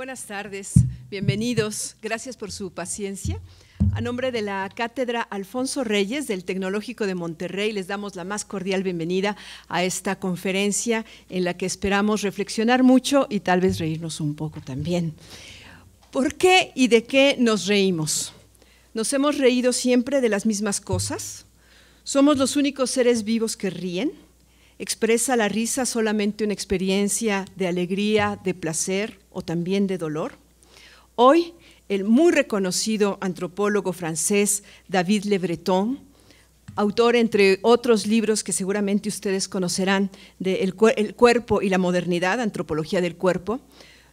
Buenas tardes, bienvenidos, gracias por su paciencia. A nombre de la Cátedra Alfonso Reyes del Tecnológico de Monterrey, les damos la más cordial bienvenida a esta conferencia en la que esperamos reflexionar mucho y tal vez reírnos un poco también. ¿Por qué y de qué nos reímos? ¿Nos hemos reído siempre de las mismas cosas? ¿Somos los únicos seres vivos que ríen? ¿Expresa la risa solamente una experiencia de alegría, de placer o también de dolor? Hoy, el muy reconocido antropólogo francés David Le Breton, autor entre otros libros que seguramente ustedes conocerán de El Cuerpo y la Modernidad, Antropología del Cuerpo,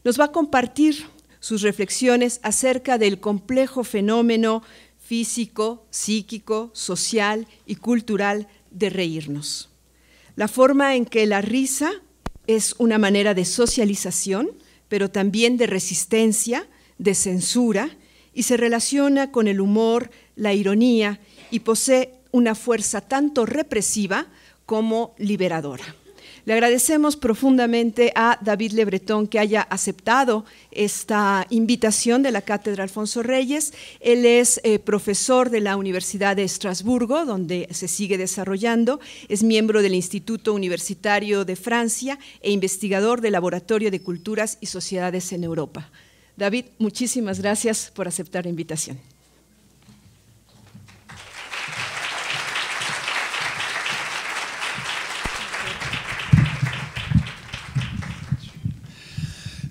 nos va a compartir sus reflexiones acerca del complejo fenómeno físico, psíquico, social y cultural de reírnos. La forma en que la risa es una manera de socialización, pero también de resistencia, de censura, y se relaciona con el humor, la ironía, y posee una fuerza tanto represiva como liberadora. Le agradecemos profundamente a David Le Breton que haya aceptado esta invitación de la Cátedra Alfonso Reyes. Él es profesor de la Universidad de Estrasburgo, donde se sigue desarrollando, es miembro del Instituto Universitario de Francia e investigador del Laboratorio de Culturas y Sociedades en Europa. David, muchísimas gracias por aceptar la invitación.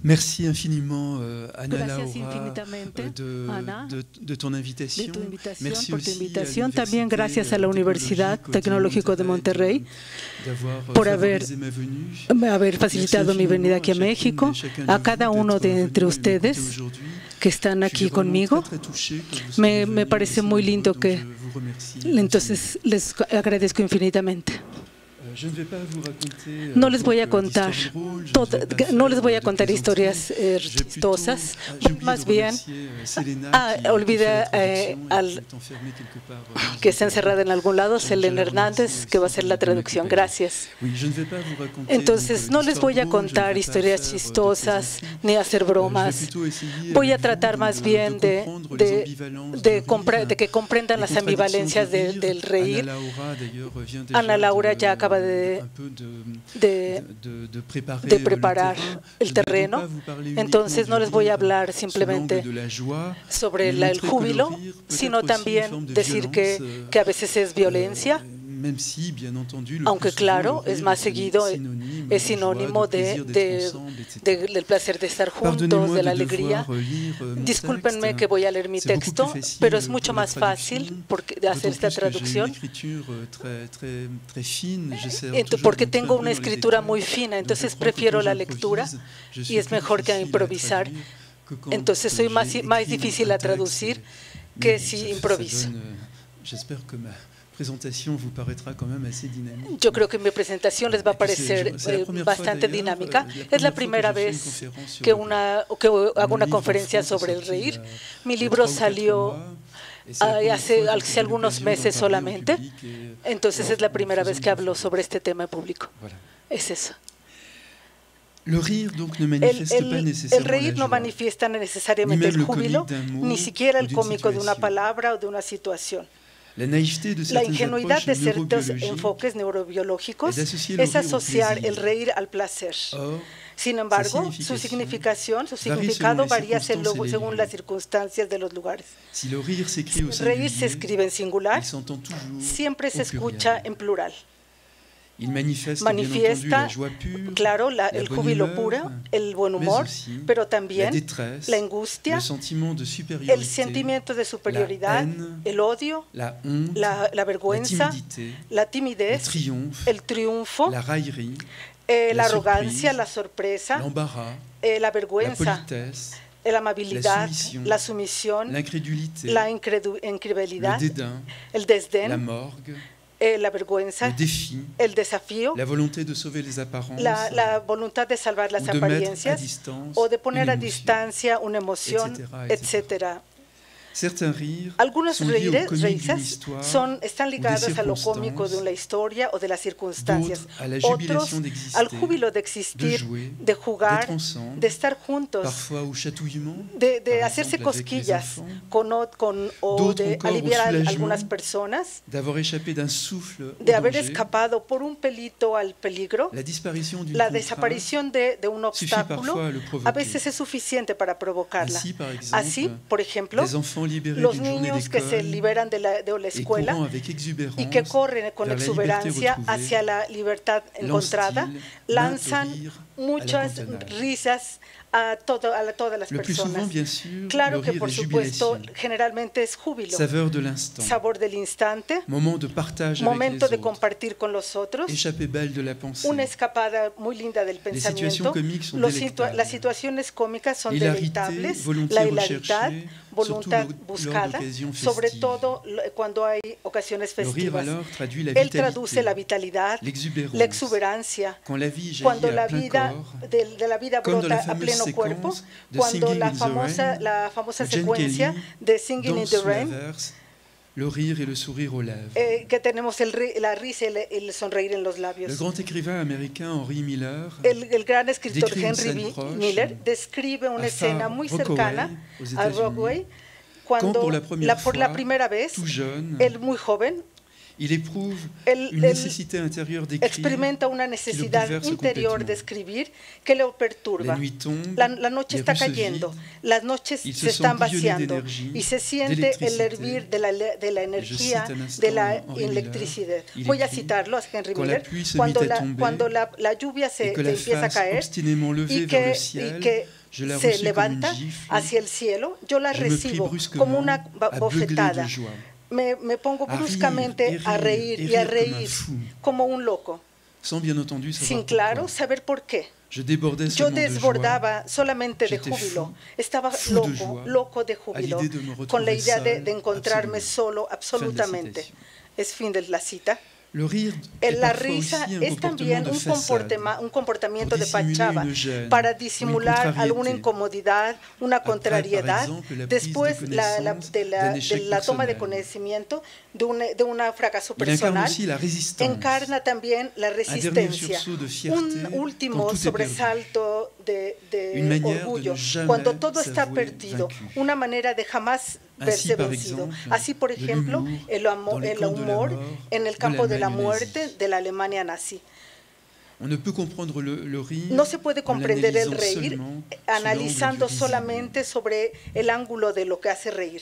Merci infiniment, Ana Laura, de tu invitación. Merci por tu invitación. También gracias a la Universidad Tecnológico de Monterrey por haber facilitado mi venida aquí a México, a cada uno de entre ustedes que están aquí conmigo. Me parece muy lindo que… Entonces, les agradezco infinitamente. No les voy a contar historias chistosas, más bien olvida que está encerrada en algún lado, Selena Hernández, que va a hacer la traducción. Gracias. Entonces, no les voy a contar historias chistosas ni hacer bromas. Voy a tratar más bien de que comprendan las ambivalencias del reír. Ana Laura ya acaba de preparar el terreno, entonces no les voy a hablar simplemente sobre el júbilo, sino también decir que a veces es violencia, aunque claro, es más seguido, es sinónimo del placer de estar juntos, de la alegría. Discúlpenme que voy a leer mi texto, pero es mucho más fácil hacer esta traducción, porque tengo una escritura muy fina, entonces prefiero la lectura y es mejor que improvisar. Entonces soy más difícil a traducir que si improviso. Yo creo que mi presentación les va a parecer bastante dinámica. Es la primera vez que hago una conferencia sobre el reír. Mi libro salió hace algunos meses solamente, entonces es la primera vez que hablo sobre este tema en público. Es eso. El reír no manifiesta necesariamente el júbilo, ni siquiera el cómico de una palabra o de una situación. La ingenuidad de ciertos enfoques neurobiológicos es asociar el reír al placer. Sin embargo, su significado varía según las circunstancias de los lugares. Si reír se escribe en singular, siempre se escucha en plural. Manifiesta, claro, el júbilo puro, el buen humor, pero también la angustia, el sentimiento de superioridad, el odio, la vergüenza, la timidez, el triunfo, la arrogancia, la sorpresa, la vergüenza, la amabilidad, la sumisión, la incredulidad, el desdén, la vergüenza, el desafío, la voluntad de salvar las apariencias o de poner a distancia una emoción, etcétera. Algunos reíces están ligados a lo cómico de la historia o de las circunstancias, otros al júbilo de existir, de jugar, de estar juntos, de hacerse cosquillas o de aliviar a algunas personas, de haber escapado por un pelito al peligro. La desaparición de un obstáculo a veces es suficiente para provocarla. Así, por ejemplo, los niños que se liberan de la escuela y que corren con exuberancia hacia la libertad encontrada, lanzan muchas risas a todas las personas. Claro que, por supuesto, generalmente es júbilo, sabor del instante, momento de compartir con los otros, una escapada muy linda del pensamiento. Las situaciones cómicas son deleitables, la hilaridad, voluntad buscada, sobre todo cuando hay ocasiones festivas. Él traduce la vitalidad, la exuberancia, cuando la vida de la vida brota a pleno cuerpo, cuando la famosa secuencia de Singing in the Rain, que tenemos la risa y el sonreír en los labios. El gran escritor Henry Miller describe una escena muy cercana a Broadway, cuando por la primera vez, él muy joven, experimenta una necesidad interior de escribir que lo perturba. La noche está cayendo, las noches se están vaciando y se siente el hervir de la energía, de la electricidad. Voy a citarlo a Henry Miller: cuando la lluvia se empieza a caer y que se levanta hacia el cielo, yo la recibo como una bofetada. Me pongo bruscamente a reír como un loco, sin claro saber por qué. Yo desbordaba solamente de júbilo, estaba loco de júbilo, con la idea de encontrarme solo absolutamente. Es fin de la cita. La risa es también un comportamiento de fachada para disimular alguna incomodidad, una contrariedad. Después de la toma de conocimiento de un fracaso personal, encarna también la resistencia, un último sobresalto de orgullo, cuando todo está perdido, una manera de jamás verse vencido. Así, por ejemplo, el humor en el campo de la muerte de la Alemania nazi. No se puede comprender el reír analizando solamente sobre el ángulo de lo que hace reír.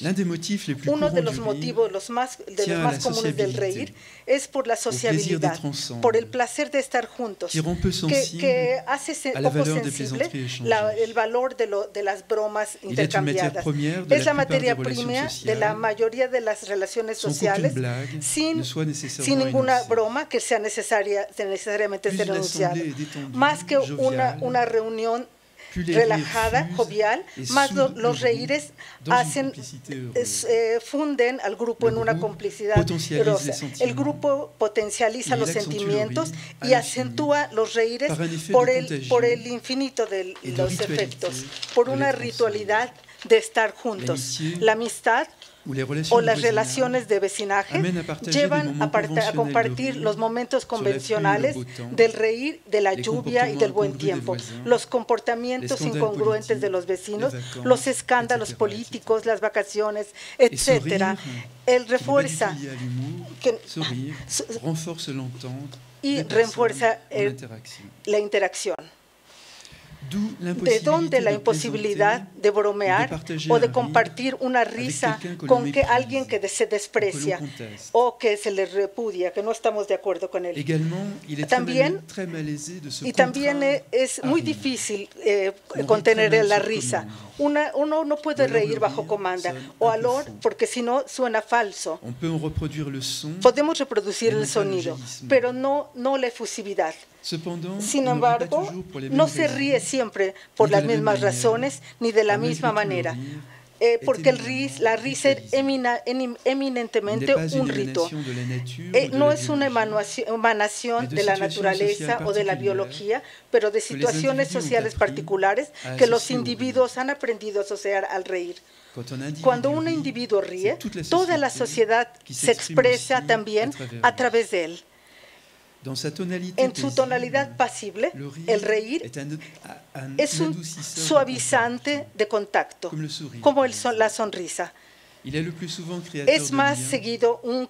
Uno de los motivos los más comunes del reír es por la sociabilidad, por el placer de estar juntos, que hace poco sensible el valor de las bromas intercambiadas. Es la materia prima de la mayoría de las relaciones sociales, sin ninguna broma que sea necesariamente ser más que una reunión relajada, jovial, más los reíres funden al grupo en una complicidad grosa. El grupo potencializa los sentimientos y acentúa los reíres por el infinito de los efectos, por una ritualidad de estar juntos. La amistad o las relaciones de vecinaje llevan a compartir los momentos convencionales del reír, de la lluvia y del buen tiempo, los comportamientos incongruentes de los vecinos, los escándalos políticos, las vacaciones, etc. Él refuerza y refuerza la interacción. De donde la imposibilidad de bromear o de compartir una risa con que alguien que se desprecia o que se le repudia, que no estamos de acuerdo con él. También es muy difícil contener la risa. Uno no puede reír bajo comanda o alor, porque si no suena falso. Podemos reproducir el sonido, pero no la efusividad. Sin embargo, no se ríe siempre por las mismas razones ni de la misma manera. porque la risa es eminentemente un rito. No es una emanación de la naturaleza o de la biología, pero de situaciones sociales particulares que los individuos han aprendido a asociar al reír. Cuando un individuo ríe, toda la sociedad se expresa también a través de él. En su tonalidad pasible, el reír es un suavizante de contacto, como la sonrisa. Es más seguido un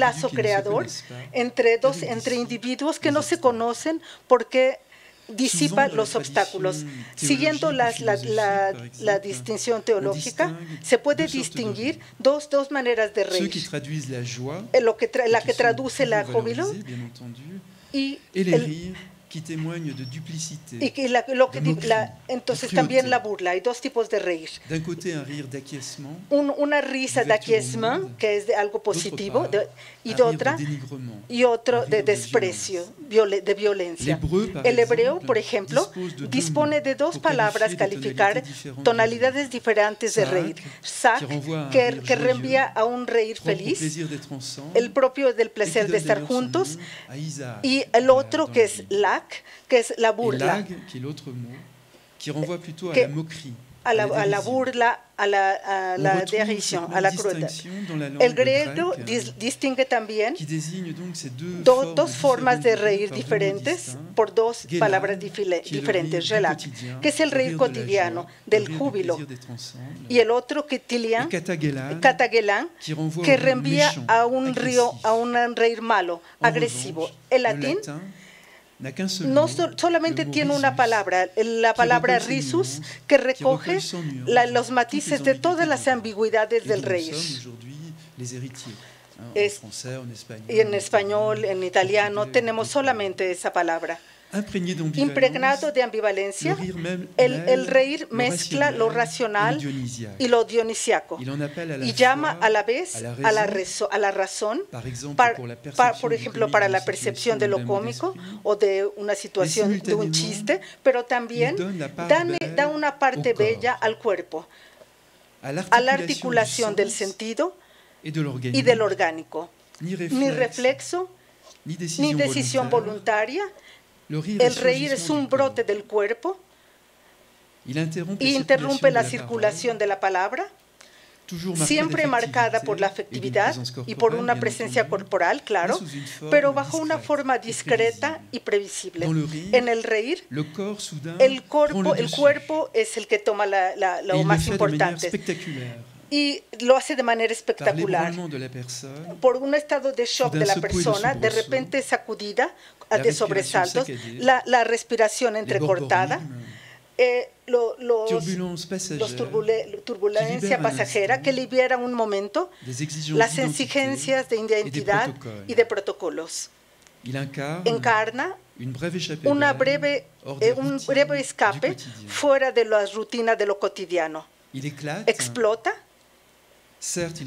lazo creador entre individuos que no se conocen porque disipa los obstáculos. Siguiendo la distinción teológica, se puede distinguir dos maneras de reír. La que traduce la júbilo y entonces también la burla. Hay dos tipos de reír. Una risa de acquiescement, que es de algo positivo, y otro de desprecio, de violencia. El hebreo, por ejemplo, dispone de dos palabras calificar tonalidades diferentes de reír. Sac, que reenvía a un reír feliz, el propio del placer de estar juntos, y el otro que es lac, que es la burla, a la burla, a la derrisión, a la crueldad. El griego distingue también dos formas de reír diferentes por dos palabras diferentes, relax, que es el reír cotidiano, del júbilo, y el otro quetilian, cataguelán, que reenvía a un reír malo, agresivo. El latín no solamente tiene una palabra, la palabra risus, que recoge los matices de todas las ambigüedades del reír. Y en español, en italiano, tenemos solamente esa palabra. Impregnado de ambivalencia, el reír mezcla lo racional y lo dionisíaco y llama a la vez a la razón, por ejemplo, para la percepción de lo cómico o de una situación, de un chiste, pero también da una parte bella al cuerpo, a la articulación del sentido y del orgánico. Ni reflexo, ni decisión voluntaria. El reír es un brote del cuerpo y interrumpe la circulación de la palabra, siempre marcada por la afectividad y por una presencia corporal, claro, pero bajo una forma discreta y previsible. En el reír, el cuerpo es el que toma lo más importante. Y lo hace de manera espectacular, por un estado de shock de la persona, de repente sacudida, de sobresaltos, la respiración entrecortada, turbulencia pasajera que libera un momento, las exigencias de identidad y de protocolos. Encarna un breve escape fuera de las rutinas de lo cotidiano. Explota.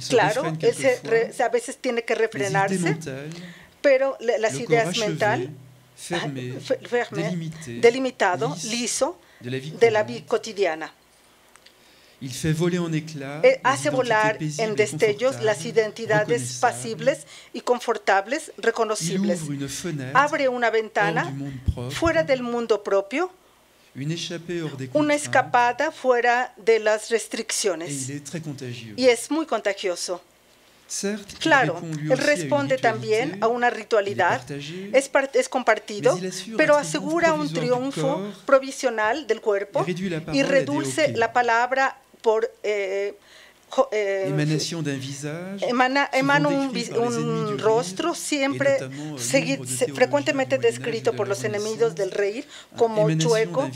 Claro, a veces tiene que refrenarse, pero las ideas mentales, delimitado, liso, de la vida cotidiana. Hace volar en destellos las identidades pasibles y confortables, reconocibles. Abre una ventana fuera del mundo propio, una escapada fuera de las restricciones. Y es muy contagioso. Claro, él responde también a una ritualidad, es compartido, pero asegura un triunfo provisional del cuerpo y reduce la palabra por emana un rostro, siempre frecuentemente descrito por los enemigos del reír como chueco.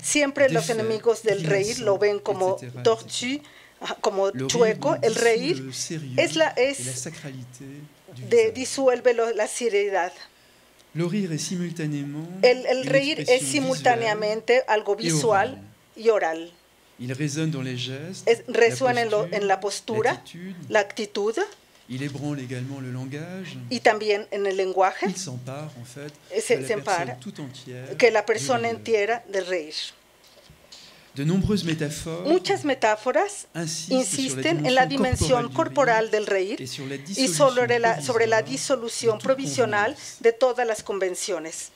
Siempre los enemigos del reír lo ven como tortu, como chueco. El reír es disuelve la seriedad. El reír es simultáneamente algo visual y oral. Resuena en la postura, la actitud. Y también en el lenguaje se empara que la persona entera del reír. Muchas metáforas insisten en la dimensión corporal del reír y sobre la disolución provisional de todas las convenciones.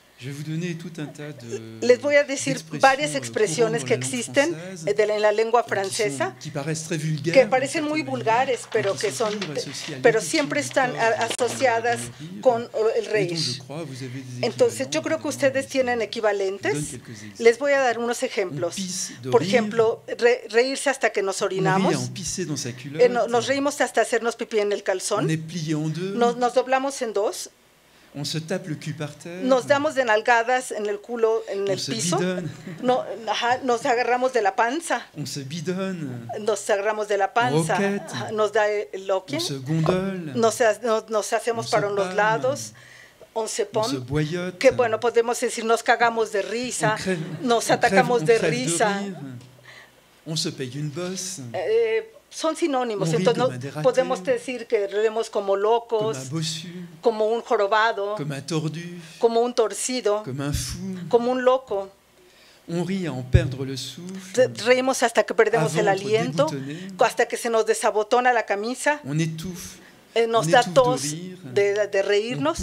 Les voy a decir varias expresiones que existen en la lengua francesa, que parecen muy vulgares, pero siempre están asociadas con el reír. Entonces, yo creo que ustedes tienen equivalentes. Les voy a dar unos ejemplos. Por ejemplo, reírse hasta que nos orinamos. Nos reímos hasta hacernos pipí en el calzón. Nos doblamos en dos. Nos damos de nalgadas en el culo, en el piso. Nos agarramos de la panza. Nos agarramos de la panza. Nos da el loquien. Nos hacemos para los lados. Que bueno, podemos decir nos cagamos de risa. Nos atacamos de risa. Son sinónimos, entonces podemos decir que reímos como locos, como un jorobado, como un torcido, como un loco. Reímos hasta que perdemos el aliento, hasta que se nos desabotona la camisa, nos da tos de reírnos,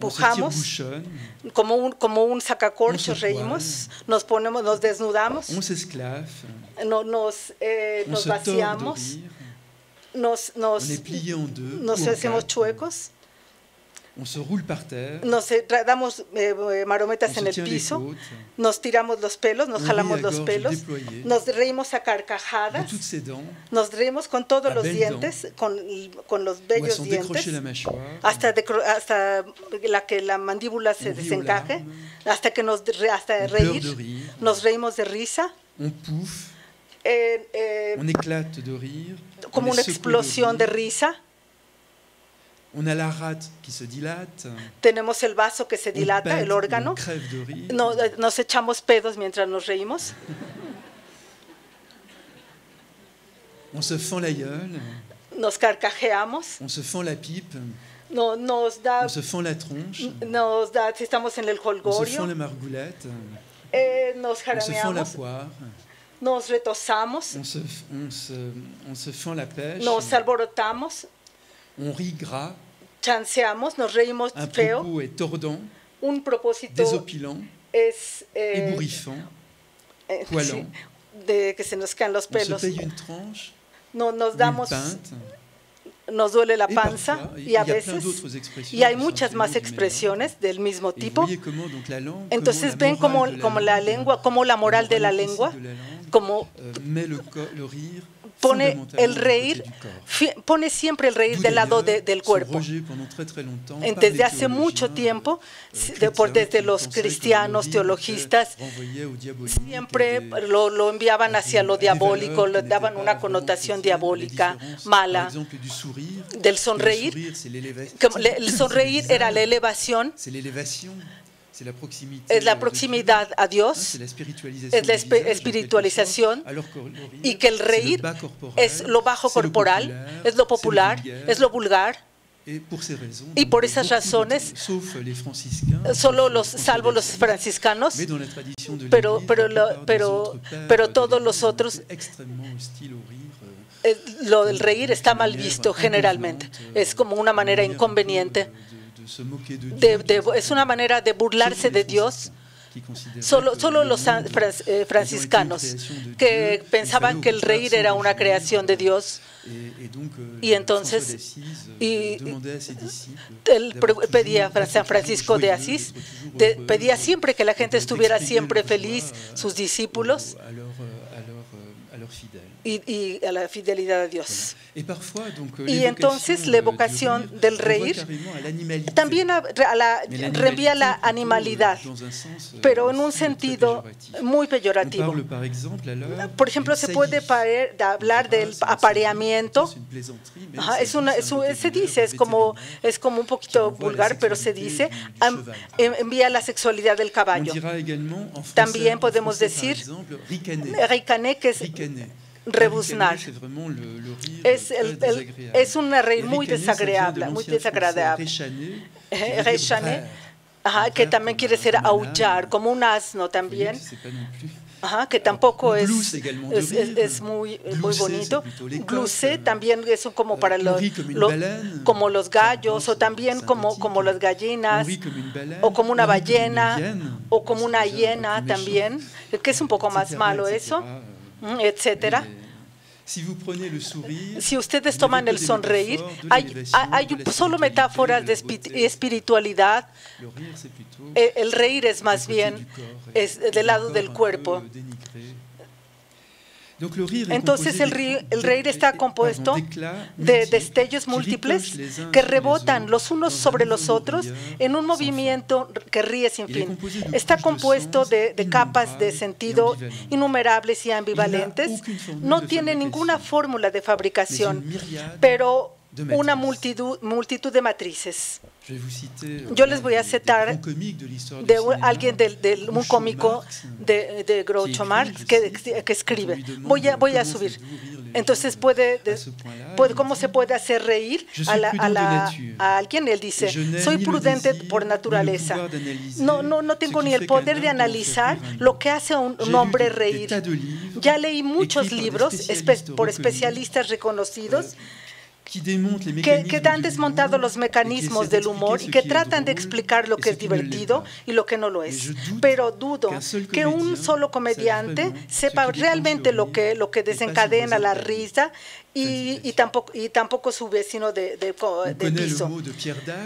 pujamos, como un sacacorchos reímos, nos desnudamos, nos vaciamos, nos hacemos chuecos, nos damos marometas en el piso, nos tiramos los pelos, nos jalamos los pelos, nos reímos a carcajadas, nos reímos con todos los dientes, con los bellos dientes, hasta que la mandíbula se desencaje, hasta reír, nos reímos de risa. Como una explosión de risa. Tenemos el vaso que se dilata, el órgano. Nos echamos pedos mientras nos reímos. Nos carcajeamos. Nos da, si estamos en el jolgorio. Nos jaraneamos. Nos retozamos. Nos alborotamos. On rit gras, chanceamos, nos reímos feo. Un propósito es ébouriffant, sí, de que se nos caen los pelos. Nos damos, nos duele la panza y a veces, y hay muchas más expresiones del mismo tipo. Entonces ven como la lengua, como la moral de la lengua, como pone el reír, pone siempre el reír del lado del cuerpo. Desde hace mucho tiempo, desde los cristianos teologistas, siempre lo enviaban hacia lo diabólico, le daban una connotación diabólica, mala. Del sonreír, el sonreír era la elevación. Es la proximidad a Dios, es la espiritualización, y que el reír es lo bajo corporal, es lo popular, es lo vulgar. Y por esas razones, salvo los franciscanos, pero todos los otros, lo del reír está mal visto generalmente, es como una manera inconveniente. Es una manera de burlarse de Dios. Solo los franciscanos que pensaban que el reír era una creación de Dios, y entonces él pedía a San Francisco de Asís, pedía siempre que la gente estuviera siempre feliz, sus discípulos, y a la fidelidad a Dios. Y entonces la evocación del reír también reenvía la animalidad, pero en un sentido muy peyorativo. Por ejemplo, se puede hablar del apareamiento. Se dice, es como un poquito vulgar, pero se dice, envía la sexualidad del caballo. También podemos decir ricané, que es rebuznar. Es un rey muy desagradable, Rechané, que también quiere ser aullar, como un asno también. Ajá, que tampoco es muy bonito. Glusé también es como para como los gallos, o también como las gallinas, o como una ballena, o como una hiena también, que es un poco más malo eso, etcétera. Si ustedes toman el sonreír, hay solo metáforas de espiritualidad. El reír es más bien del lado del cuerpo. Entonces el reír está compuesto de destellos múltiples que rebotan los unos sobre los otros en un movimiento que ríe sin fin. Está compuesto de capas de sentido innumerables y ambivalentes. No tiene ninguna fórmula de fabricación, pero una multitud de matrices. Yo les voy a citar de alguien un cómico de Groucho Marx que escribe. Voy a subir. Entonces, ¿cómo se puede hacer reír a alguien? Él dice, soy prudente por naturaleza. No tengo ni el poder de analizar lo que hace a un hombre reír. Ya leí muchos libros por especialistas reconocidos que han desmontado los mecanismos del humor y que tratan de explicar lo que es divertido y lo que no lo es. Pero dudo que un solo comediante sepa realmente lo que desencadena la risa y tampoco su vecino de piso.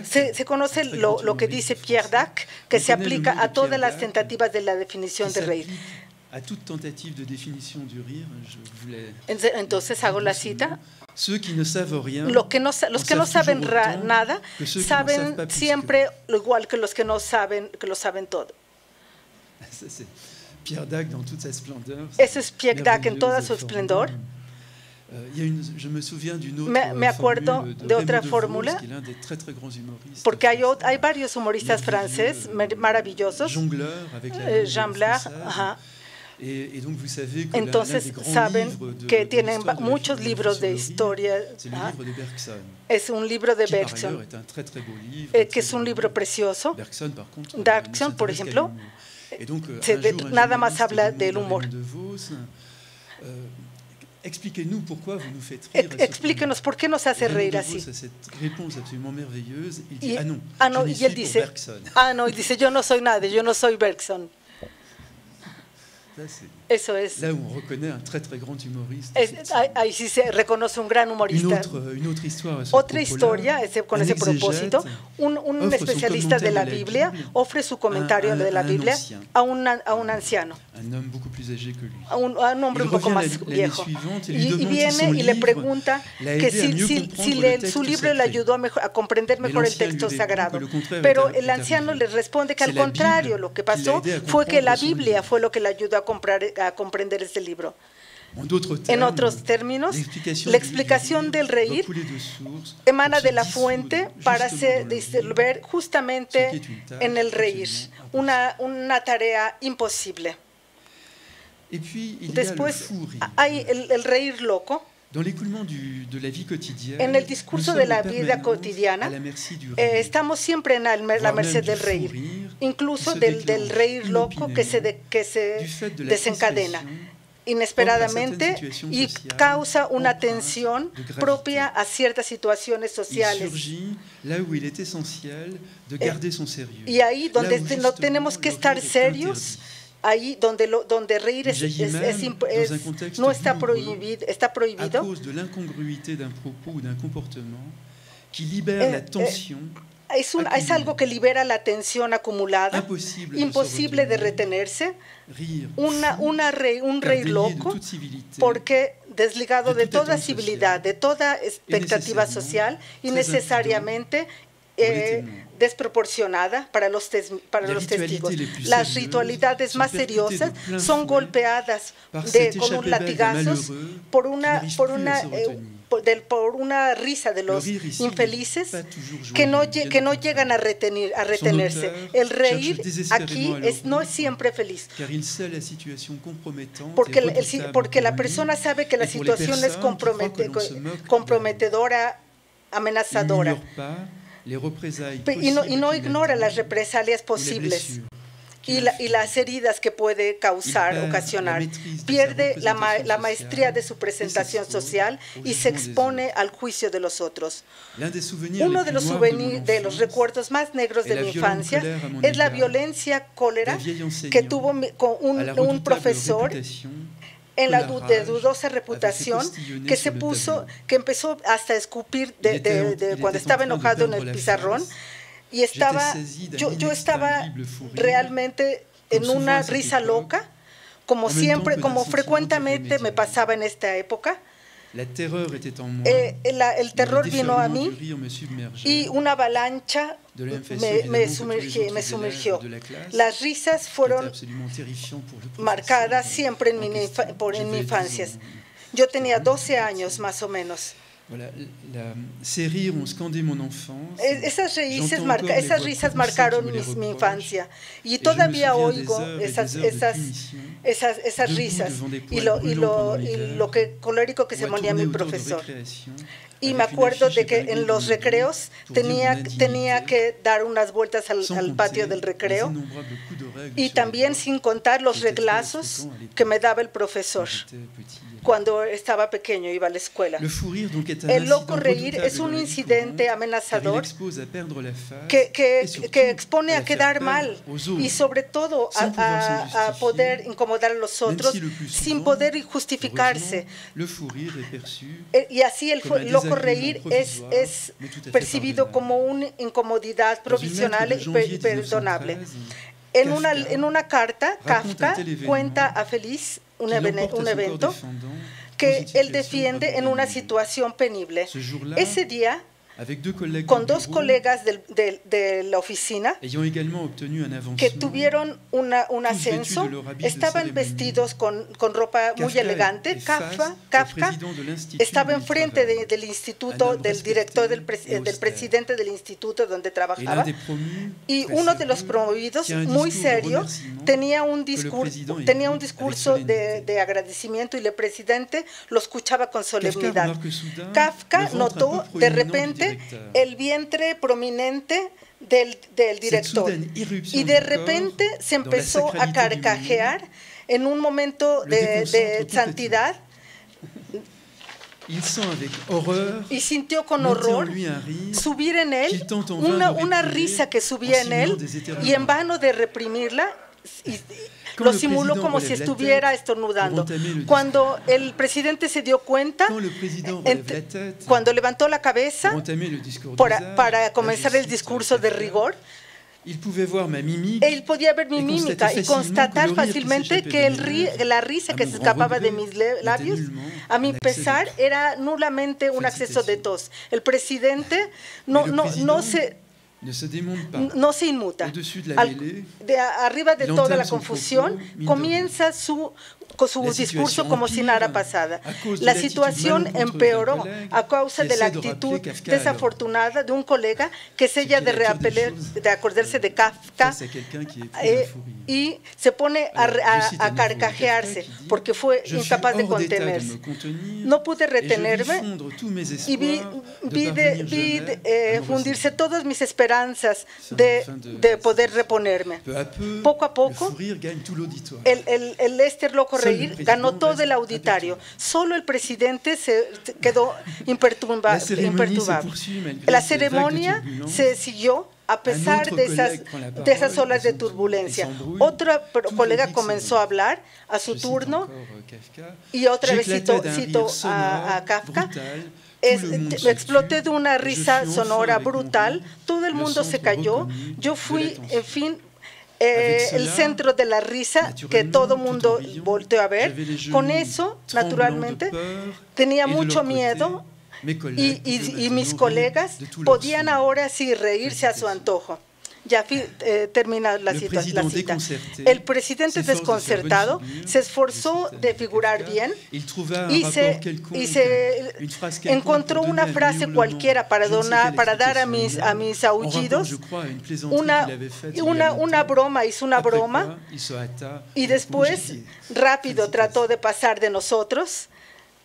Se conoce lo que dice Pierre Dac, que se aplica a todas las tentativas de la definición de reír. Entonces hago la cita. Los que no saben nada saben siempre lo igual que los que no saben que lo saben todo. Eso es Pierre Dac en toda su esplendor. Me acuerdo de otra fórmula, porque hay varios humoristas franceses maravillosos. Jongleur, ajá. Entonces saben que tienen muchos libros de historia. Es un libro de Bergson, que es un libro precioso. Bergson, por ejemplo, nada más habla del humor. Explíquenos por qué nos hace reír así. Y él dice, yo no soy nadie, yo no soy Bergson. Eso es. Ahí sí se reconoce un gran humorista. Otra historia con ese propósito. Un especialista de la Biblia ofrece su comentario de la Biblia a un anciano, a un hombre un poco más viejo. Y viene y le pregunta que si su libro le ayudó a comprender mejor el texto sagrado. Pero el anciano le responde que al contrario, lo que pasó fue que la Biblia fue lo que le ayudó a comprender este libro. En otros términos, la explicación del reír emana de la fuente para se disolver justamente en el reír, una tarea imposible. Después hay el reír loco. En el discurso de la vida cotidiana, estamos siempre en la merced del reír, incluso del reír loco que se desencadena inesperadamente y causa una tensión propia a ciertas situaciones sociales. Y ahí donde no tenemos que estar serios, ahí donde reír no está prohibido, a causa de la incongruidad de un propos o de un comportamiento que libera la tensión. Es algo que libera la tensión acumulada, imposible de retenerse, un reír loco, porque desligado de toda civilidad, de toda expectativa social, y necesariamente desproporcionada para los testigos. Las ritualidades más seriosas son golpeadas con un latigazo por una por una risa de los infelices que no llegan a retenerse. El reír aquí no es siempre feliz, porque la persona sabe que la situación es comprometedora, amenazadora, y no ignora las represalias posibles y las heridas que puede causar, ocasionar. Pierde la maestría de su presentación social y se expone al juicio de los otros. Uno de los recuerdos más negros de mi infancia es la violencia cólera que tuvo un profesor en la de dudosa reputación que empezó hasta a escupir cuando estaba enojado en el pizarrón. Y yo estaba realmente en una risa loca, como siempre, como frecuentemente me pasaba en esta época. El terror vino a mí y una avalancha me sumergió. Las risas fueron marcadas siempre en mi infancia. Yo tenía 12 años más o menos. Esas risas marcaron mi infancia y todavía oigo esas risas y lo colérico que se ponía mi profesor. Y me acuerdo de que en los recreos tenía que dar unas vueltas al patio del recreo, y también sin contar los reglazos que me daba el profesor cuando estaba pequeño, iba a la escuela. El loco reír es un incidente amenazador que expone a quedar mal y sobre todo a poder incomodar a los otros sin poder justificarse. Y así el loco reír es percibido como una incomodidad provisional y perdonable. En una carta, Kafka cuenta a Feliz un evento que él defiende en una situación penible. Ese día, con dos colegas de la oficina que tuvieron un ascenso, estaban vestidos con ropa muy elegante. Kafka estaba enfrente del instituto, del presidente del instituto donde trabajaba, y uno de los promovidos, muy serio, tenía un discurso de agradecimiento, y el presidente lo escuchaba con solemnidad. Kafka notó de repente el vientre prominente del director, y de repente se empezó a carcajear en un momento de santidad, y sintió con horror subir en él una risa que subía en él, y en vano de reprimirla lo simuló como si estuviera estornudando. Cuando el presidente se dio cuenta, cuando levantó la cabeza para comenzar el discurso de rigor, él podía ver mi mímica y constatar fácilmente que la risa que se escapaba de mis labios, a mi pesar, era nulamente un acceso de tos. El presidente no se inmuta. Arriba de toda la confusión, comienza su discurso como si nada pasada. La situación empeoró a causa de la actitud desafortunada de un colega que sella de acordarse de Kafka, y se pone a carcajearse porque fue incapaz de contenerse. No pude retenerme y vi fundirse todas mis esperanzas de poder reponerme. Poco a poco, este loco reír ganó todo el auditorio. Solo el presidente se quedó imperturbable. La ceremonia se siguió a pesar de esas olas de turbulencia. Otro colega comenzó a hablar a su turno, y otra vez citó a Kafka. Exploté de una risa sonora brutal, todo el mundo se cayó, yo fui, en fin, el centro de la risa que todo mundo volteó a ver. Con eso, naturalmente, tenía mucho miedo, y mis colegas podían ahora sí reírse a su antojo. ya termina la cita. El presidente desconcertado se esforzó de figurar bien y se encontró una frase cualquiera para dar a mis aullidos hizo una broma y después rápido trató de pasar de nosotros.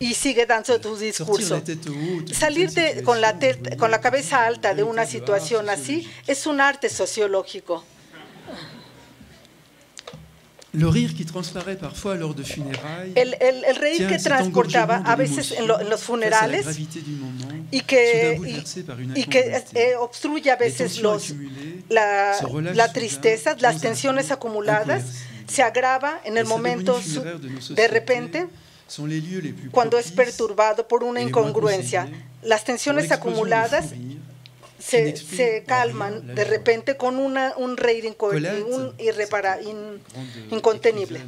Y sigue dando tu discurso. Salir con la cabeza alta de una situación así es un arte sociológico. El reír que transportaba a veces en los funerales y que obstruye a veces la tristeza, las tensiones acumuladas, se agrava en el momento de repente. Cuando es perturbado por una incongruencia, las tensiones acumuladas se calman de repente con un reír incontenible.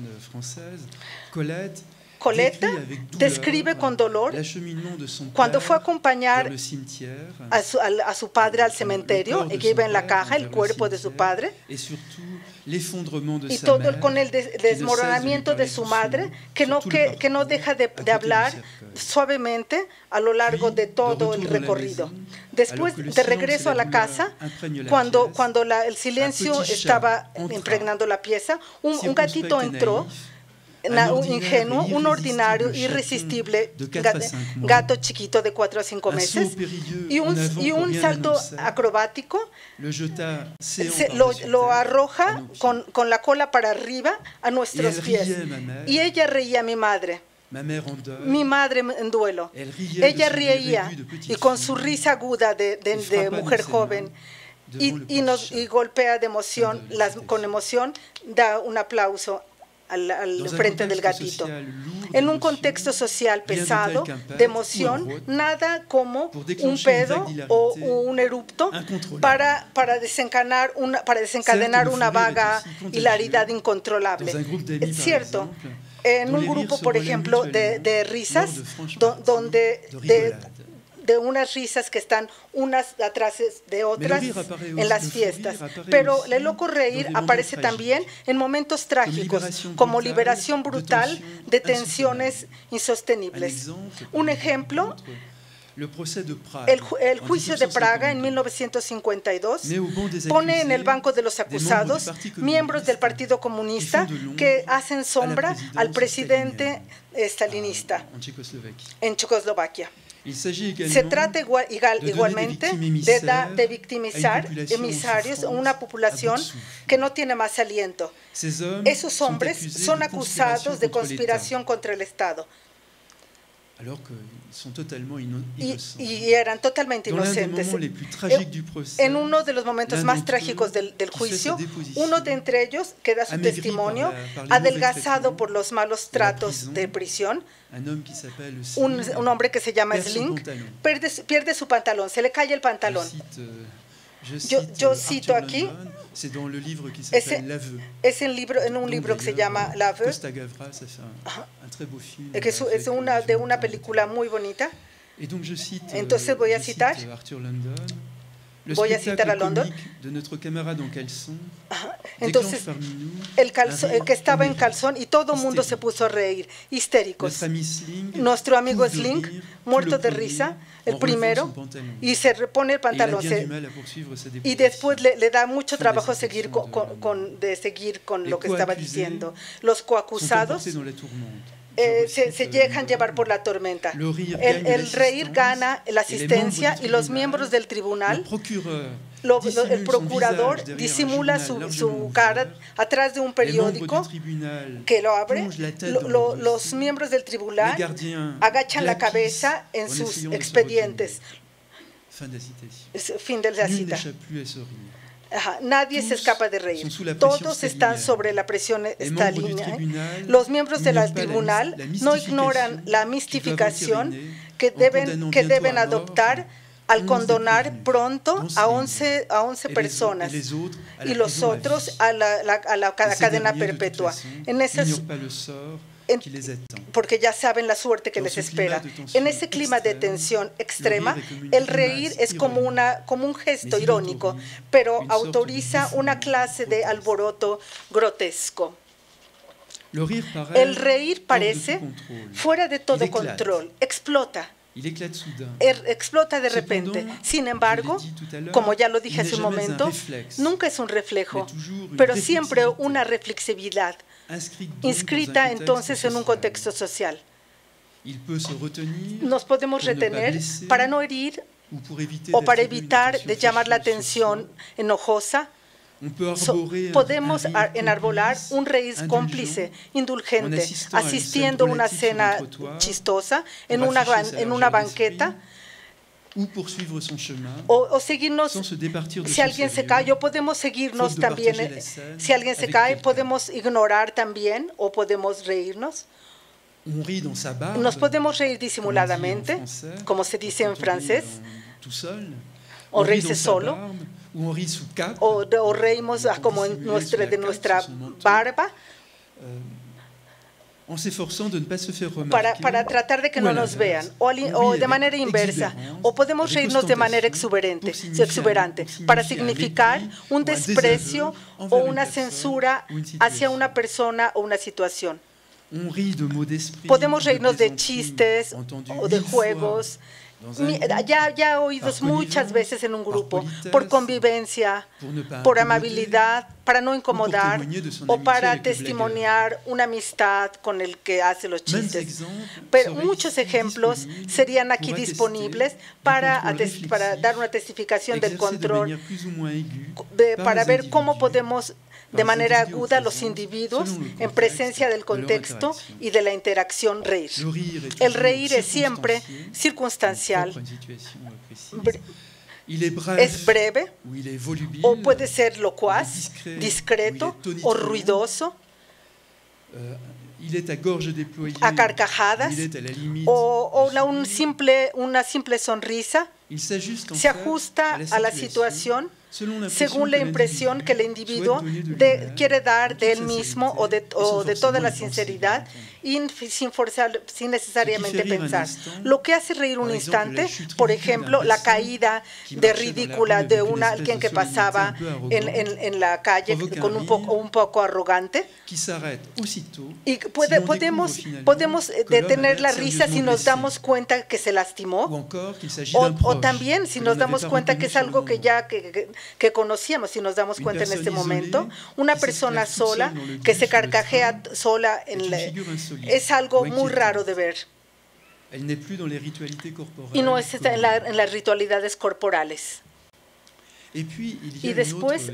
Colette describe con dolor cuando fue a acompañar a su padre al cementerio y que iba en la caja el cuerpo de su padre y todo con el desmoronamiento de su madre que no deja de hablar suavemente a lo largo de todo el recorrido. Después de regreso a la casa, cuando el silencio estaba impregnando la pieza, un gatito entró. Ingenuo, un ordinario, irresistible gato chiquito de 4 a 5 meses y un salto acrobático lo arroja con la cola para arriba a nuestros pies y ella reía a mi madre. Mi madre en duelo. Ella reía y con su risa aguda de mujer joven y golpea de emoción, con emoción da un aplauso al frente del gatito. En un contexto social pesado, de emoción, nada como un pedo o un erupto para desencadenar una vaga hilaridad incontrolable. Es cierto, en un grupo, por ejemplo, de risas, donde de unas risas que están unas atrás de otras en las fiestas. Pero el loco reír aparece también en momentos trágicos, como liberación brutal de tensiones insostenibles. Un ejemplo, el juicio de Praga en 1952 pone en el banco de los acusados miembros del Partido Comunista que hacen sombra al presidente stalinista en Checoslovaquia. Se trata igualmente de victimizar emisarios a una población que no tiene más aliento. Esos hombres son acusados de conspiración contra el Estado. Y eran totalmente inocentes. En uno de los momentos más trágicos del juicio, uno de entre ellos, que da su testimonio, adelgazado por los malos tratos de prisión, un hombre que se llama Sling, pierde su pantalón, se le cae el pantalón. Yo cito aquí, en un libro que se llama L'Aveu, que es de una película muy bonita. Entonces voy a citar a London. Entonces, el que estaba en calzón y todo el mundo se puso a reír, histéricos. Nuestro amigo Sling, muerto de risa, el primero, y se repone el pantalón. Y después le da mucho trabajo seguir con lo que estaba diciendo. Los coacusados se dejan llevar por la tormenta. El reír gana la asistencia y los miembros del tribunal, el procurador disimula su cara atrás de un periódico que lo abre. Los miembros del tribunal agachan la cabeza en sus expedientes. Fin de la cita. Nadie se escapa de reír. Todos están sobre la presión estalina. Los miembros del tribunal no ignoran la mistificación que deben adoptar al condonar pronto a 11 personas y los otros a la cadena perpetua. En esas porque ya saben la suerte que les espera. En ese clima de tensión extrema, el reír es como un gesto irónico, pero autoriza una clase de alboroto grotesco. El reír parece fuera de todo control, explota. Explota de repente. Sin embargo, como ya lo dije hace un momento, nunca es un reflejo, pero siempre una reflexividad, inscrita entonces en un contexto social. Nos podemos retener para no herir o para evitar de llamar la atención enojosa. Podemos enarbolar un reír cómplice, indulgente, asistiendo a una cena chistosa en una banqueta, o seguirnos, si alguien se cae, podemos seguirnos también, si alguien se cae, podemos ignorar también o podemos reírnos. Nos podemos reír disimuladamente, como se dice en francés, o reírse solo. O reímos como de nuestra barba para tratar de que no nos vean, o de manera inversa, o podemos reírnos de manera exuberante para significar un desprecio o una censura hacia una persona o una situación. Podemos reírnos de chistes o de juegos. Ya oídos muchas veces en un grupo, por convivencia, por amabilidad, para no incomodar o para testimoniar una amistad con el que hace los chistes. Pero muchos ejemplos serían aquí disponibles para dar una testificación del control, para ver cómo podemos de manera aguda los individuos en presencia del contexto y de la interacción reír. El reír es siempre circunstancial, es breve o puede ser locuaz, discreto o ruidoso, a carcajadas o una simple sonrisa. Se ajusta a la situación según la impresión que el individuo quiere dar de él mismo o de toda la sinceridad y sin necesariamente pensar. Lo que hace reír un instante, por ejemplo, la caída de ridícula de alguien que pasaba en la calle con un poco arrogante, y podemos detener la risa si nos damos cuenta que se lastimó, o también si nos damos cuenta que es algo que ya que conocíamos, si nos damos cuenta en este momento, una persona sola que se carcajea sola es algo muy raro de ver y no es en las ritualidades corporales. Y después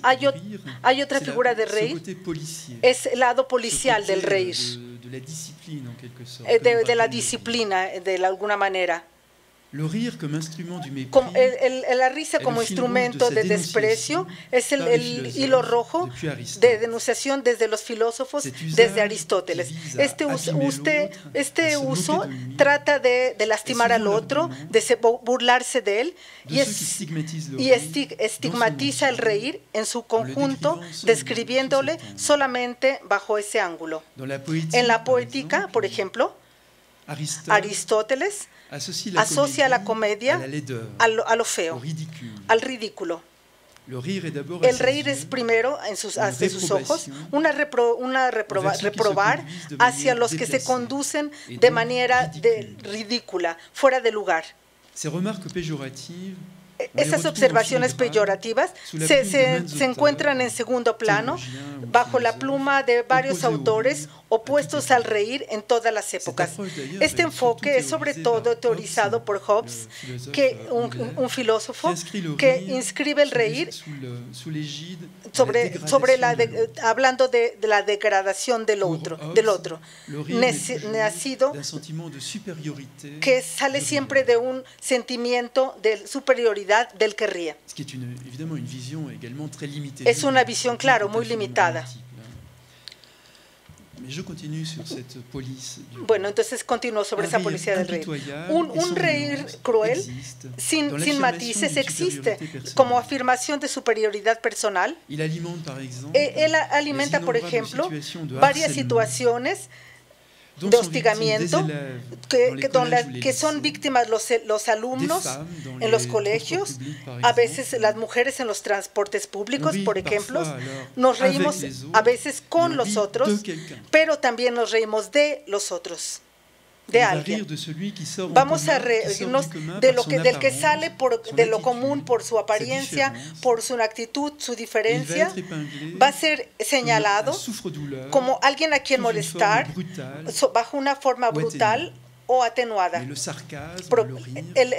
hay otra figura de reír, es el lado policial del reír, de la disciplina de alguna manera. La risa como instrumento de desprecio es el hilo rojo de denunciación desde los filósofos, desde Aristóteles. Este uso trata de lastimar al otro, de burlarse de él, y estigmatiza el reír en su conjunto, describiéndole solamente bajo ese ángulo. En la poética, por ejemplo, Aristóteles asocia la comedia a lo feo, al ridículo. El reír es primero, ante sus ojos, reprobar hacia los que se conducen de manera ridícula, fuera de lugar. Esas observaciones peyorativas se encuentran en segundo plano bajo la pluma de varios autores opuestos al reír en todas las épocas. Este enfoque es sobre todo teorizado por Hobbes, un filósofo que inscribe el reír hablando de la degradación del otro, nacido que sale siempre de un sentimiento de superioridad del que ríe. Es una visión, claro, muy limitada. Bueno, entonces continuó sobre esa policía del reír. Un reír cruel, sin matices, existe como afirmación de superioridad personal. Él alimenta, por ejemplo, varias situaciones de hostigamiento que son víctimas los alumnos en los colegios, a veces las mujeres en los transportes públicos, por ejemplo. Nos reímos a veces con los otros, pero también nos reímos de los otros, de alguien. Vamos a reírnos del que sale de lo común por su apariencia, por su actitud, su diferencia. Va a ser señalado como alguien a quien molestar bajo una forma brutal o atenuada. El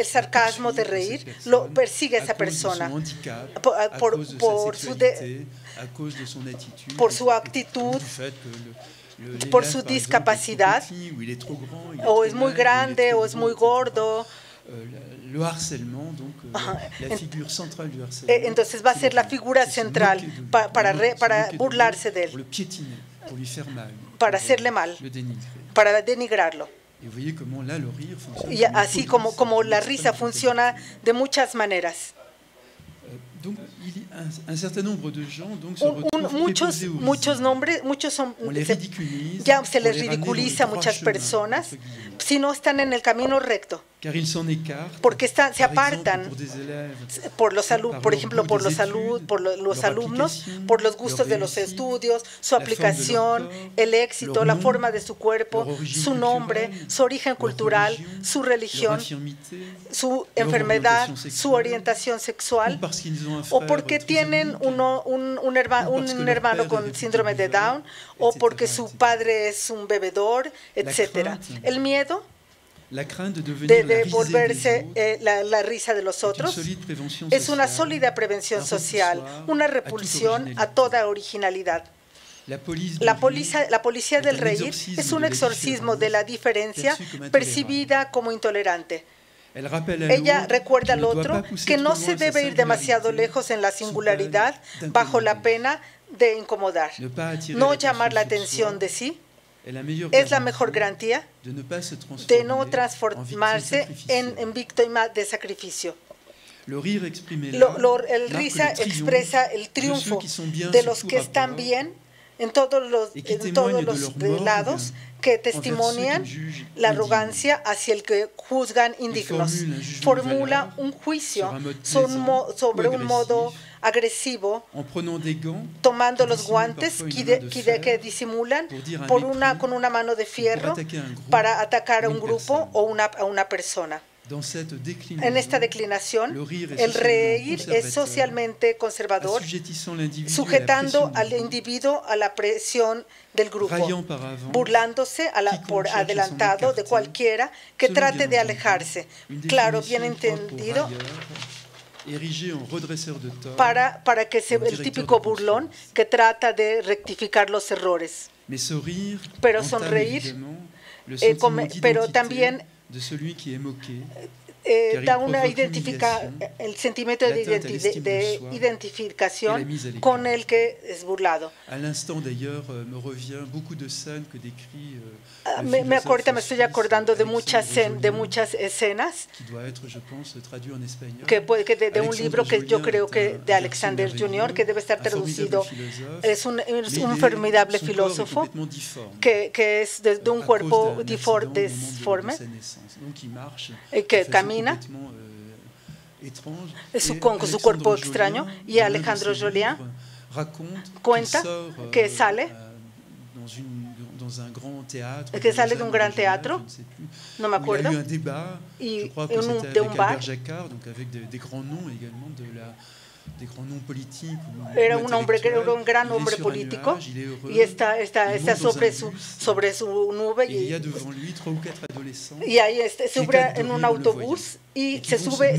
sarcasmo de reír lo persigue a esa persona por su actitud, por su discapacidad, o es muy grande, o es muy gordo. Entonces va a ser la figura central para burlarse de él, para hacerle mal, para denigrarlo. Y así como la risa funciona de muchas maneras. Ya se les ridiculiza a muchas personas si no están en el camino recto, porque se apartan, por ejemplo, por los alumnos, por los gustos de los estudios, su aplicación, el éxito, la forma de su cuerpo, su nombre, su origen cultural, su religión, su enfermedad, su orientación sexual, o porque tienen un hermano con síndrome de Down, o porque su padre es un bebedor, etc. El miedo de volverse la risa de los otros es una sólida prevención social, una repulsión a toda originalidad. La policía del reír es un exorcismo de la diferencia percibida como intolerante. Ella recuerda al otro que no se debe ir demasiado lejos en la singularidad bajo la pena de incomodar. No llamar la atención de sí es la mejor garantía de no transformarse en víctima de sacrificio. El risa expresa el triunfo de los que están bien en todos los lados, que testimonian la arrogancia hacia el que juzgan indignos. Formula un juicio sobre un modo agresivo, tomando los guantes que disimulan con una mano de fierro para atacar a un grupo o a una persona. En esta declinación, el reír es socialmente conservador, sujetando al individuo a la presión del grupo, burlándose por adelantado de cualquiera que trate de alejarse. Claro, bien entendido, para que sea el típico burlón que trata de rectificar los errores. Pero sonreír, pero también da el sentimiento de identificación con el que es burlado. Ahorita me estoy acordando de muchas escenas de un libro que yo creo que de Alexander Jr., que debe estar traducido. Es un formidable filósofo que es de un cuerpo disforme, que camina, con su cuerpo extraño, y Alejandro Jolien cuenta que sale de un gran teatro, no me acuerdo, y de un bar. Era un gran hombre político, y está sobre su nube, y ahí sube en un autobús, y se sube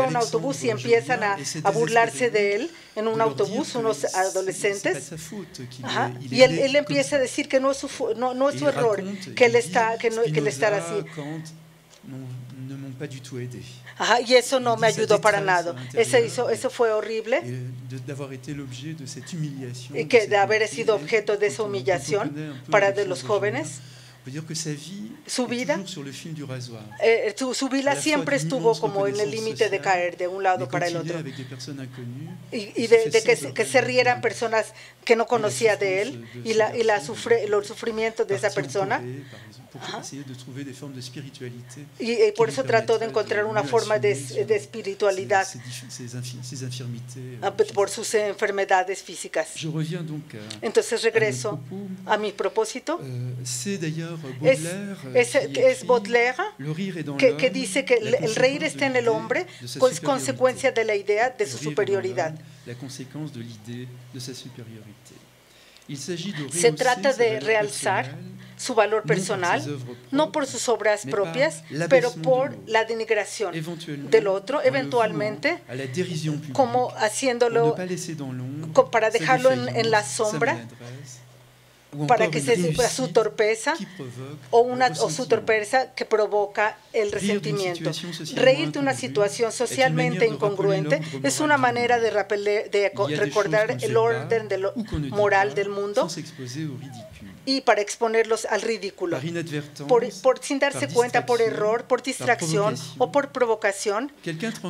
a un autobús y empiezan a burlarse de él en un autobús unos adolescentes. Ajá. Y él empieza a decir que no es su error, que él estará así. no m'ont pas du tout aidé. Ajá, y eso no me ayudó para nada. Eso fue horrible. Y que de haber sido objeto de esa humillación para de los jóvenes. Su vida, su vida siempre estuvo como en el límite de caer de un lado para el otro. Y de que se rieran personas que no conocía de él y los sufrimientos de esa persona. Ajá. Y por eso trató de encontrar una forma de espiritualidad por sus enfermedades físicas. Entonces regreso a mi propósito. Es Baudelaire que dice que el reír está en el hombre, pues consecuencia de la idea de su superioridad. Se trata de realzar su valor personal, no por sus obras propias, pero por la denigración del otro, eventualmente, como haciéndolo para dejarlo en la sombra, para que se sepa su torpeza o su torpeza que provoca el resentimiento. Reír de una situación socialmente incongruente es una manera de recordar el orden moral del mundo y para exponerlos al ridículo, sin darse cuenta, por error, por distracción o por provocación.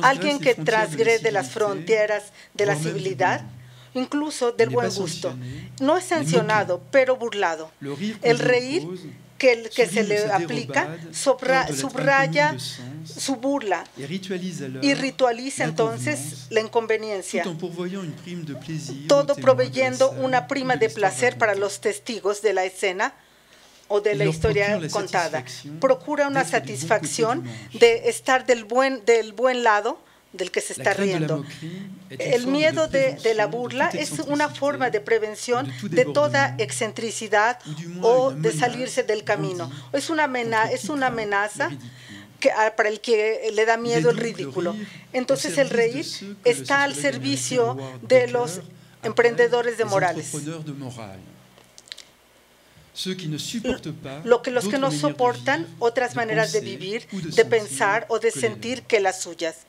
Alguien que transgrede las fronteras de la civilidad, incluso del buen gusto, no es sancionado, pero burlado. El reír que se le aplica subraya su burla y ritualiza entonces la inconveniencia, todo proveyendo una prima de placer para los testigos de la escena o de la historia contada. Procura una satisfacción de estar del buen lado del que se está riendo. El miedo de la burla es una forma de prevención de toda excentricidad o de salirse del camino. Es una amenaza para el que le da miedo el ridículo. Entonces el reír está al servicio de los emprendedores de morales. Los que no soportan otras maneras de vivir, de pensar o de sentir que las suyas.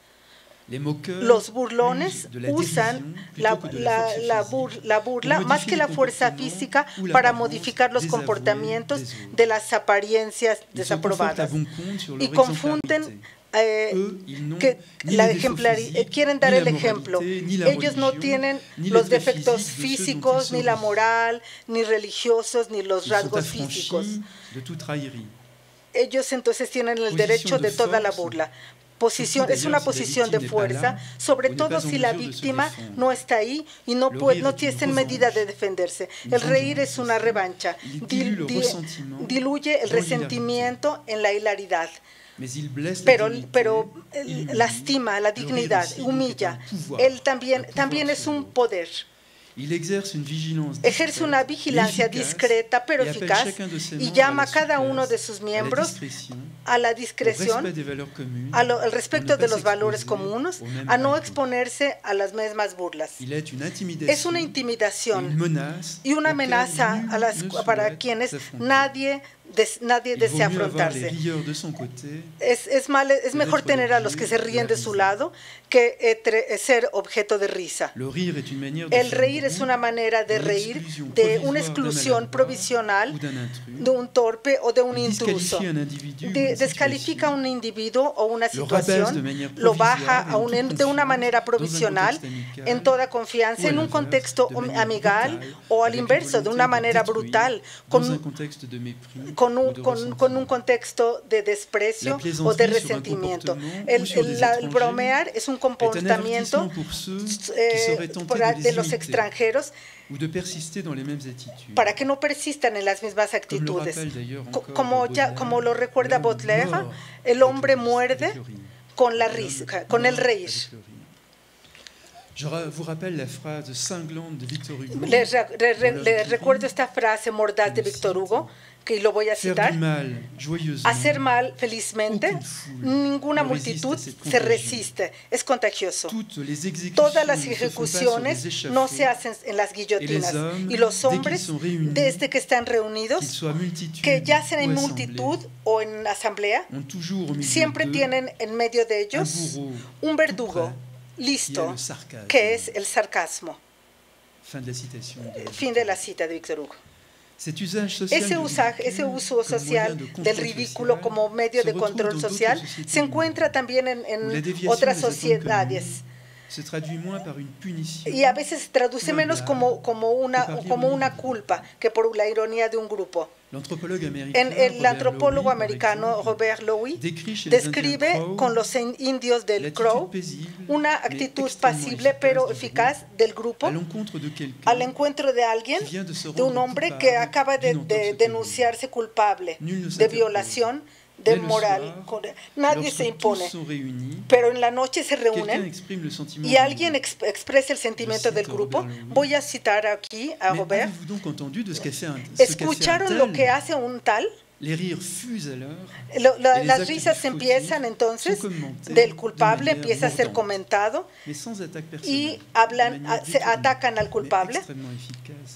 Los burlones usan la burla más que la fuerza física para modificar los comportamientos de las apariencias desaprobadas y confunden que la ejemplaridad, quieren dar el ejemplo. Ellos no tienen los defectos físicos, ni la moral, ni religiosos, ni los rasgos físicos. Ellos entonces tienen el derecho de toda la burla. Es una posición de fuerza, sobre todo si la víctima no está ahí y no tiene en medida de defenderse. El reír es una revancha, diluye el resentimiento en la hilaridad, pero lastima la dignidad, humilla. Él también es un poder. Ejerce una vigilancia discreta pero eficaz y llama a cada uno de sus miembros a la discreción, al respeto de los valores comunes, a no exponerse a las mismas burlas. Es una intimidación y una amenaza para quienes nadie desea afrontarse. Es mejor tener a los que se ríen de su lado que ser objeto de risa. El reír es una manera de reír de una exclusión provisional, de un torpe o de un intruso. Descalifica a un individuo o una situación, lo baja de una manera provisional, en toda confianza, en un contexto amigal o al inverso, de una manera brutal, con un contexto de desprecio o de resentimiento. El bromear es un comportamiento de los extranjeros para que no persistan en las mismas actitudes. Como lo recuerda Baudelaire, el hombre muerde con la risa, con el reír. Les recuerdo esta frase mordaz de Víctor Hugo, que lo voy a citar, hacer mal, felizmente, ninguna multitud se resiste, es contagioso. Todas las ejecuciones no se hacen en las guillotinas, y los hombres, desde que están reunidos, que ya sean en multitud o en asamblea, siempre tienen en medio de ellos un verdugo listo, que es el sarcasmo. Fin de la cita de Víctor Hugo. Ese uso social del ridículo como medio de control social se encuentra también en otras sociedades. Y a veces se traduce menos como una culpa que por la ironía de un grupo. El antropólogo americano Robert Lowy describe con los indios del Crow una actitud pasible pero eficaz del grupo al encuentro de alguien, de un hombre que acaba de denunciarse culpable de violación de moral. Nadie se impone, pero en la noche se reúnen y alguien expresa el sentimiento del grupo. Voy a citar aquí a Robert. ¿Escucharon lo que hace un tal? Las risas empiezan entonces, del culpable empieza a ser comentado y atacan al culpable,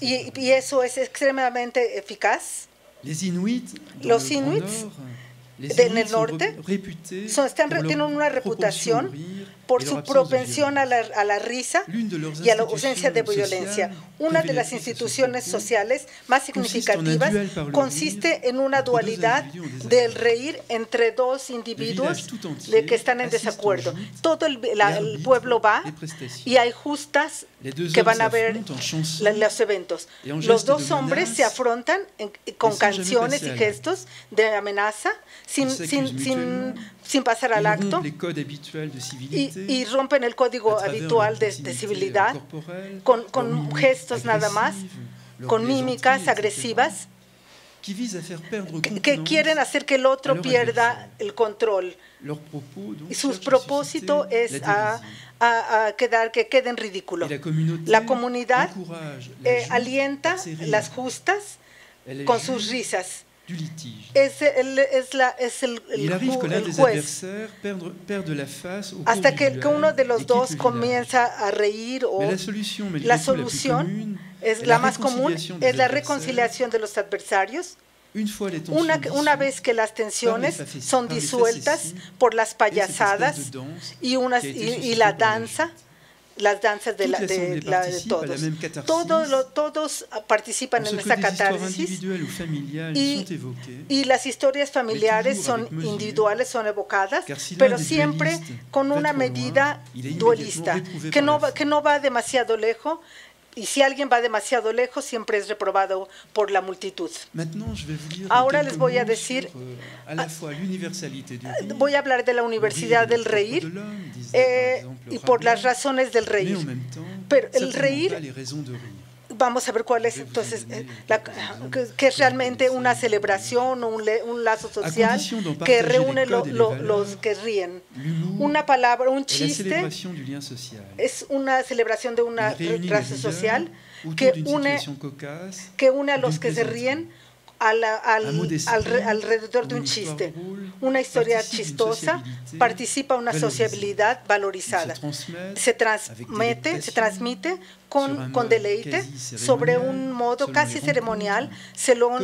y eso es extremadamente eficaz. Los inuits en el norte tienen una reputación por su propensión a la risa y a la ausencia de violencia. Una de las instituciones sociales más significativas consiste en una dualidad del reír entre dos individuos de que están en desacuerdo. Todo el pueblo va y hay justas que van a ver los eventos. Los dos hombres se afrontan con canciones y gestos de amenaza sin pasar al acto, y rompen el código habitual de civilidad con gestos nada más, con mímicas agresivas que quieren hacer que el otro pierda el control. Y su propósito es que quede en ridículo. La comunidad alienta las justas con sus risas. Es el juez, hasta que uno de los dos comienza a reír. La solución es la más común, es la reconciliación de los adversarios. Una vez que las tensiones son disueltas por las payasadas y la danza, las danzas de todos. Todos participan en esa catarsis, y las historias familiares individuales son evocadas, pero siempre con una medida dualista, que no va demasiado lejos, y si alguien va demasiado lejos siempre es reprobado por la multitud. Ahora les voy a decir, voy a hablar de la universidad del reír y por las razones del reír, pero el reír, vamos a ver cuál es entonces, que es realmente una celebración o un lazo social que reúne los que ríen. Una palabra, un chiste, es una celebración de una clase social que une a los que se ríen alrededor de un chiste. Una historia chistosa participa una sociabilidad valorizada. Se transmite con deleite sobre un modo casi ceremonial, según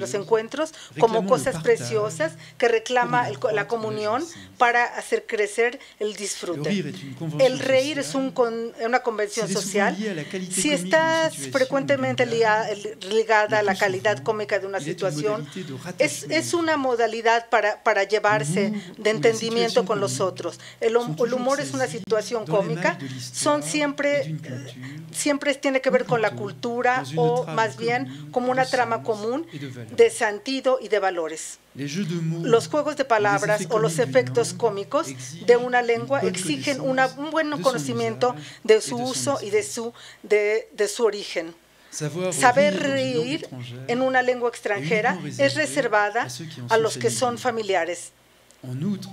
los encuentros, como cosas preciosas que reclama la comunión para hacer crecer el disfrute. El reír es una convención social. Si está frecuentemente ligada a la calidad cómica de una situación, es una modalidad para llevarse de entendimiento con los otros. El humor es una situación cómica, siempre tiene que ver con la cultura, o más bien como una trama común de sentido y de valores. Los juegos de palabras o los efectos cómicos de una lengua exigen un buen conocimiento de su uso y de su origen. Saber reír en una lengua extranjera es reservada a los que son familiares.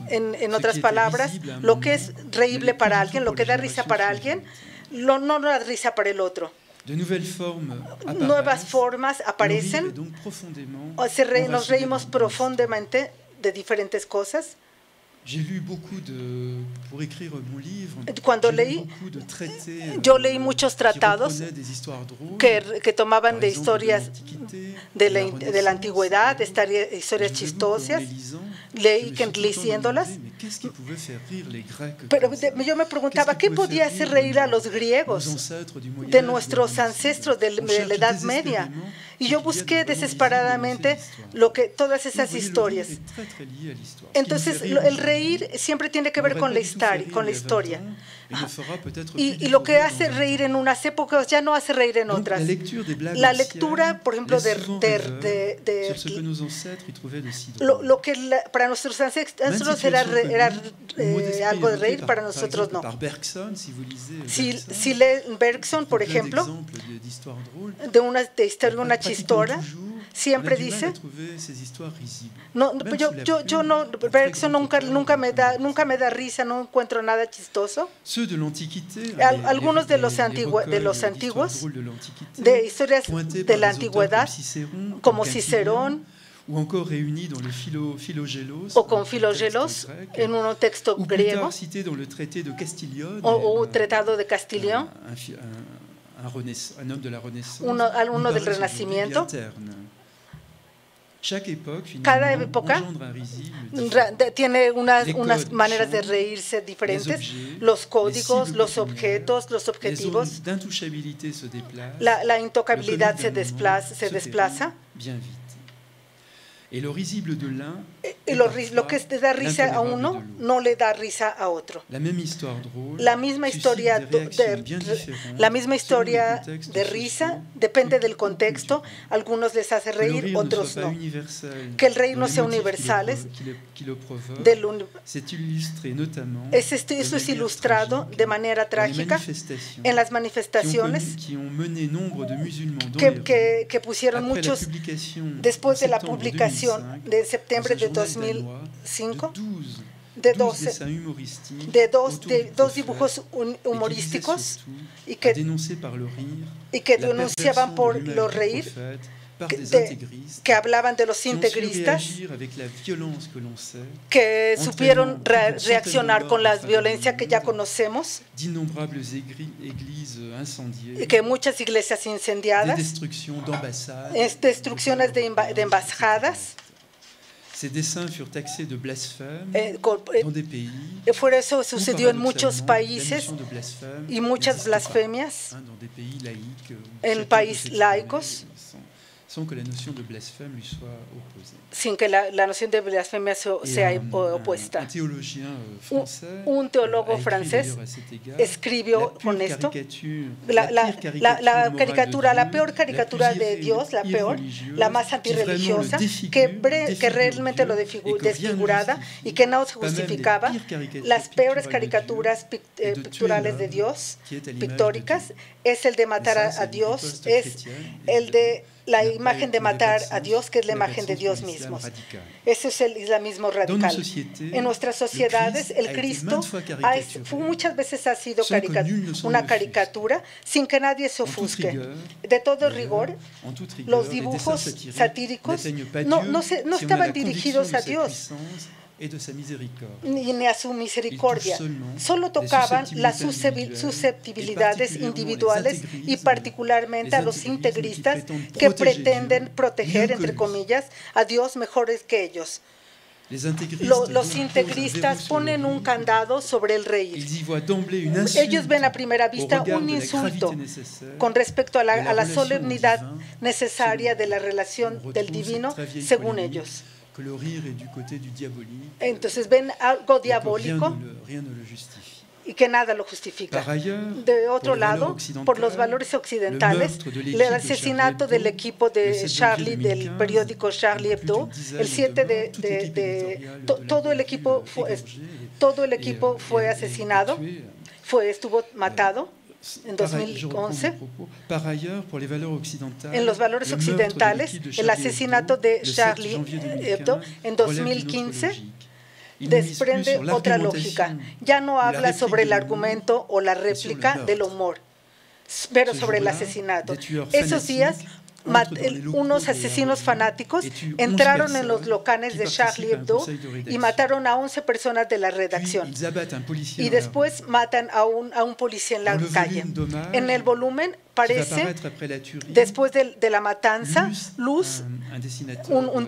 En otras palabras, lo que es reíble para alguien, lo que da risa para alguien, no da risa para el otro. Nuevas formas aparecen, nos reímos profundamente de diferentes cosas. Cuando leí, yo leí muchos tratados que tomaban de historias de la antigüedad, historias chistosas, leí leyéndolas. Pero yo me preguntaba, ¿qué podía hacer reír a los griegos, de nuestros ancestros de la Edad Media? Y yo busqué desesperadamente todas esas historias. Entonces, el reír siempre tiene que ver con la historia. Y lo que hace reír en unas épocas ya no hace reír en otras. La lectura, por ejemplo, lo que para nuestros ancestros era algo de reír, para nosotros no. Si leen Bergson, por ejemplo, de una historia chistora, siempre dice, Bergson nunca me da risa, no encuentro nada chistoso. Algunos de los antiguos, de historias de la antigüedad, como Cicerón, o con Filogelos en un texto griego, o tratado de Castiglione, uno del Renacimiento. Cada época tiene unas maneras de reírse diferentes, los códigos, los objetos, los objetivos, la intocabilidad se desplaza. Y lo que te da risa a uno no le da risa a otro. La misma historia de risa depende del contexto. Algunos les hace reír, otros no. Que el reír no sea universal. Esto es ilustrado de manera trágica en las manifestaciones que pusieron muchos después de la publicación de septiembre de 2005, de dos dibujos humorísticos y que denunciaban por lo reír, que hablaban de los integristas, que supieron reaccionar con la violencia que ya conocemos, que muchas iglesias incendiadas, destrucciones de embajadas. Ces dessins furent taxés de blasphème dans des pays. Por eso sucedió en muchos países y muchas blasfemias en países laicos. Sin que la noción de blasfemia lui soit opposée. Sin que la noción de blasfemia sea opuesta. Un teólogo francés escribió con esto. La peor caricatura de Dios, la peor, la más antirreligiosa, que realmente lo desfigurada y que no se justificaba. Las peores caricaturas picturales de Dios, pictóricas, es el de matar a Dios, es el de la imagen de matar a Dios, que es la imagen de Dios mismo. Ese es el islamismo radical. En nuestras sociedades, el Cristo muchas veces ha sido una caricatura sin que nadie se ofusque. De todo rigor, los dibujos satíricos no estaban dirigidos a Dios ni a su misericordia, solo tocaban las susceptibilidades individuales y particularmente a los integristas que pretenden proteger, entre comillas, a Dios mejores que ellos. Los integristas ponen un candado sobre el reír. Ellos ven a primera vista un insulto con respecto a la solemnidad necesaria de la relación del divino, según ellos. Entonces ven algo diabólico y que nada lo justifica. De otro lado, por los valores occidentales, el asesinato del equipo de Charlie, del periódico Charlie Hebdo, el 7 todo el equipo fue asesinado, estuvo matado en 2011. En los valores occidentales, el asesinato de Charlie Hebdo en 2015 desprende otra lógica. Ya no habla sobre el argumento o la réplica del humor, pero sobre el asesinato. Esos días, unos asesinos fanáticos entraron en los locales de Charlie Hebdo y mataron a 11 personas de la redacción. Y después matan a un policía en la calle. En el volumen parece, después de la matanza, Luz, un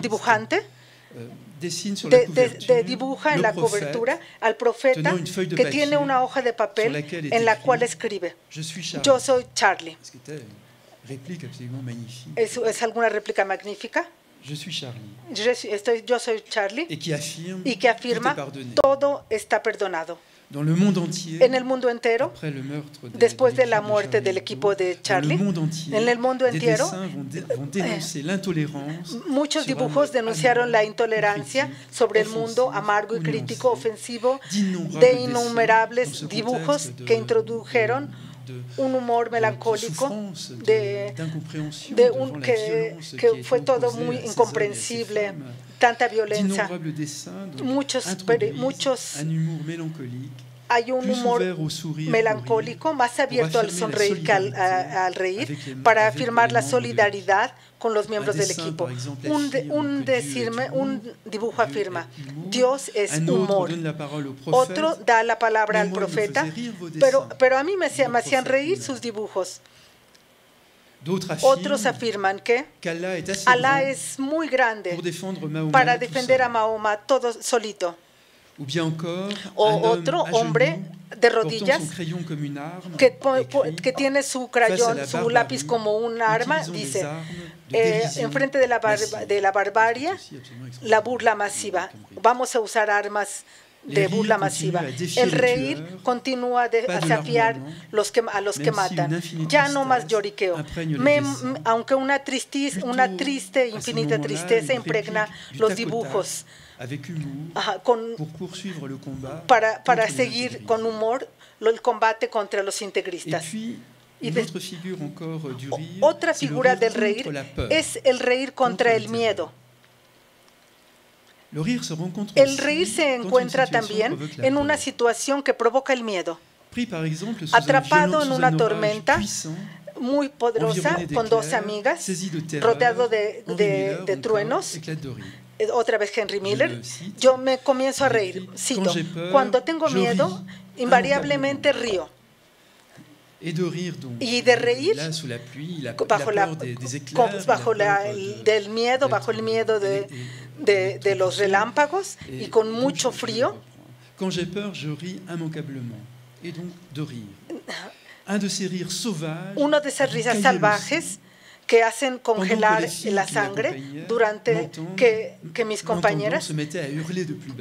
dibujante, dibuja en la cobertura al profeta que tiene una hoja de papel en la cual escribe: yo soy Charlie. Es alguna réplica magnífica. Yo soy Charlie. Y que afirma: todo está perdonado. En el mundo entero, después de la muerte del equipo de Charlie, en el mundo entero, muchos dibujos denunciaron la intolerancia sobre el mundo amargo y crítico, ofensivo, de innumerables dibujos que introdujeron un humor melancólico que fue todo muy incomprensible, tanta violencia, hay un humor melancólico más abierto al sonreír que al reír, para afirmar la solidaridad con los miembros del equipo. Un dibujo afirma: Dios es humor. Otro da la palabra al profeta, pero a mí me hacían reír sus dibujos. Otros afirman que Alá es muy grande para defender a Mahoma todo solito. O otro hombre de rodillas que tiene su crayón, su lápiz como un arma, dice: enfrente de la barbarie, la burla masiva, vamos a usar armas de burla masiva. El reír continúa a desafiar a los que matan. Ya no más lloriqueo. Aunque una triste, infinita tristeza impregna los dibujos. Para seguir con humor el combate contra los integristas. Otra figura del reír es el reír contra el miedo. El reír se encuentra también en una situación que provoca el miedo. Atrapado en una tormenta muy poderosa con dos amigas, rodeado de truenos. Otra vez Henry Miller, yo me comienzo a reír, cito: cuando tengo miedo, invariablemente río. Y de reír bajo el miedo de los relámpagos y con mucho frío. Uno de esas risas salvajes que hacen congelar la sangre, durante que mis compañeras,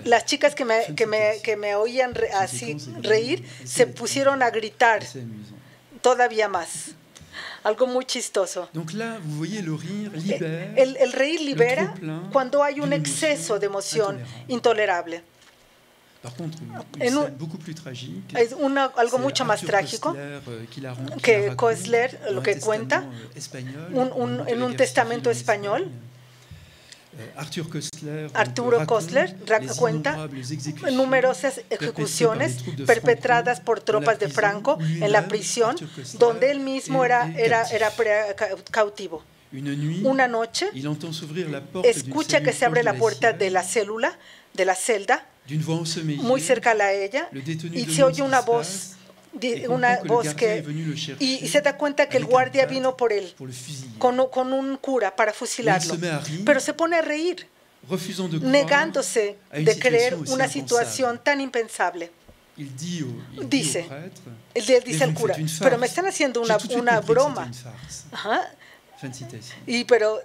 las chicas que me oían así reír, se pusieron a gritar todavía más. Algo muy chistoso. El reír libera cuando hay un exceso de emoción intolerable. Es algo mucho más trágico que Koestler, lo que cuenta en un testamento español. Arthur Koestler cuenta numerosas ejecuciones perpetradas por tropas de Franco en la prisión donde él mismo era cautivo. Una noche escucha que se abre la puerta de la celda, muy cerca a ella, y se oye una voz, y se da cuenta que el guardia vino por él con un cura para fusilarlo. Pero se pone a reír, negándose de creer una situación tan impensable. Dice al cura: pero me están haciendo una broma. Ajá. Pero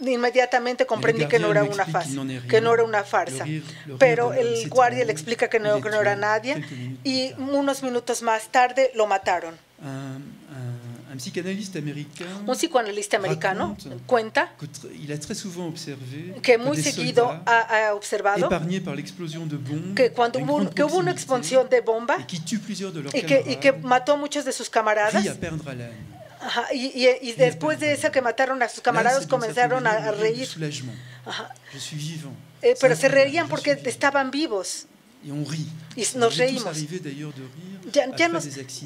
inmediatamente comprendí que no era una farsa, pero el guardia le explica que no era nadie, y unos minutos más tarde lo mataron. Un psicoanalista americano cuenta que muy seguido ha observado que cuando hubo una explosión de bomba y que mató a muchos de sus camaradas. Ajá, y después de eso que mataron a sus camaradas, comenzaron a reír. Pero se reían porque estaban vivos. Y nos reímos.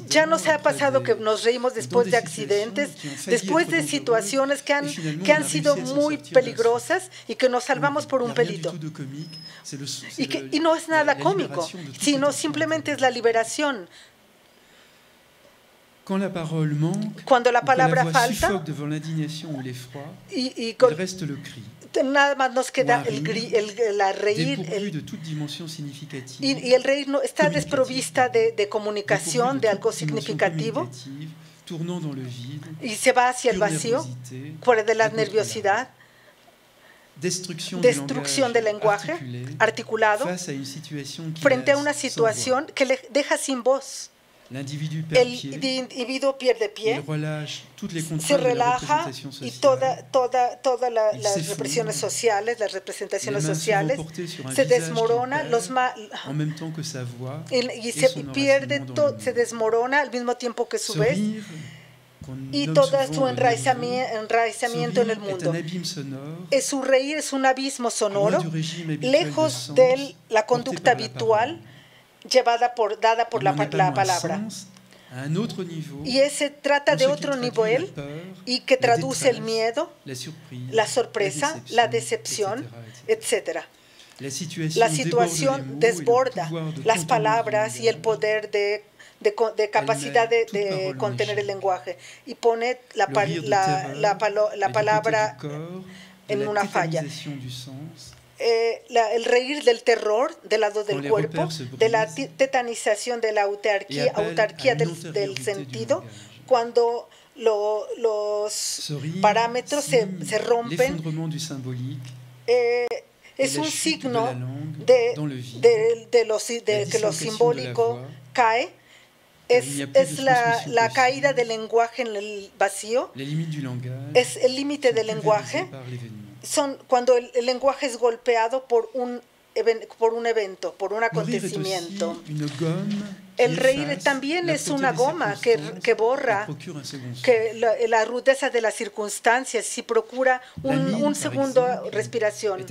Ya nos ha pasado que nos reímos después de accidentes, después de situaciones que han sido muy peligrosas y que nos salvamos por un pelito. Y no es nada cómico, sino simplemente es la liberación. Cuando la palabra falta y nada más nos queda el reír no, está desprovista de comunicación, de algo significativo, y se va hacia el vacío, fuera de la nerviosidad, destrucción del lenguaje articulado, frente a una situación que le deja sin voz. El individuo pierde pie, se relaja y todas las represiones sociales, se desmorona, se desmorona al mismo tiempo que su vez y todo su enraizamiento en el mundo. Su reír es un abismo sonoro, lejos de la conducta habitual, dada por la palabra. Y ese trata de otro nivel y que traduce el miedo, la sorpresa, la decepción, etc. La situación desborda las palabras y el poder de capacidad de contener el lenguaje y pone la palabra en una falla. El reír del terror del lado del cuerpo, de la tetanización de la autarquía del sentido, cuando los parámetros se rompen. Es un signo de que lo simbólico cae. Es la caída del lenguaje en el vacío, es el límite del lenguaje. Son cuando el lenguaje es golpeado por un evento, por un acontecimiento. El reír también es una goma que borra la rudeza de las circunstancias y procura un segundo respiración.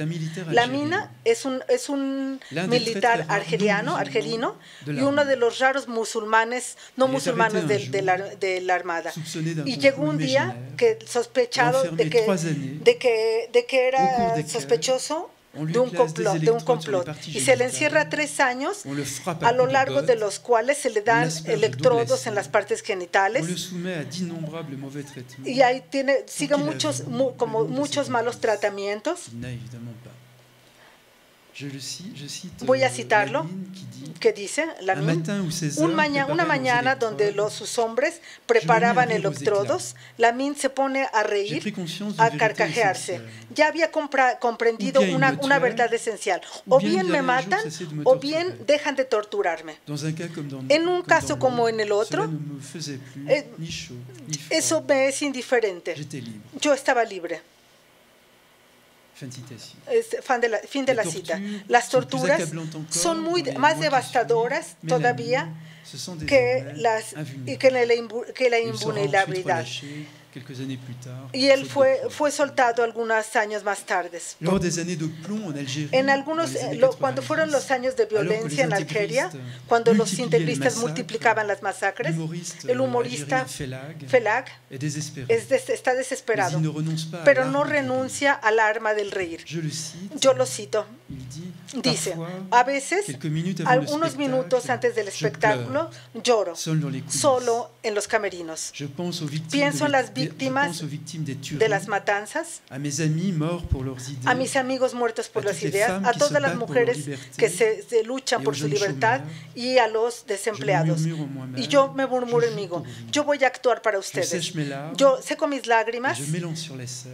Lamin es un militar argelino y uno de los raros no musulmanes de la Armada. Y llegó un día que sospechado de que era sospechoso de un complot, y se le encierra 3 años, a lo largo de los cuales se le dan electrodos en las partes genitales, y ahí sigue muchos malos tratamientos. Voy a citarlo, que dice Lamin: una mañana donde sus hombres preparaban electrodos, Lamin se pone a reír, a carcajearse. Ya había comprendido una verdad esencial: o bien me matan, o bien dejan de torturarme. En un caso como en el otro, eso me es indiferente. Yo estaba libre. Fin de la cita. Las torturas son más devastadoras todavía que la invulnerabilidad. Y él fue soltado algunos años más tarde. Cuando fueron los años de violencia en Algeria, cuando los integristas multiplicaban las masacres, el humorista Felag está desesperado, pero no renuncia al arma del reír. Yo lo cito. Dice: a veces, algunos minutos antes del espectáculo, lloro, solo en los camerinos. Pienso en las víctimas de las matanzas, a mis amigos muertos por las ideas, a todas las mujeres que se luchan por su libertad y a los desempleados. Y yo me murmuro conmigo: yo voy a actuar para ustedes. Yo seco mis lágrimas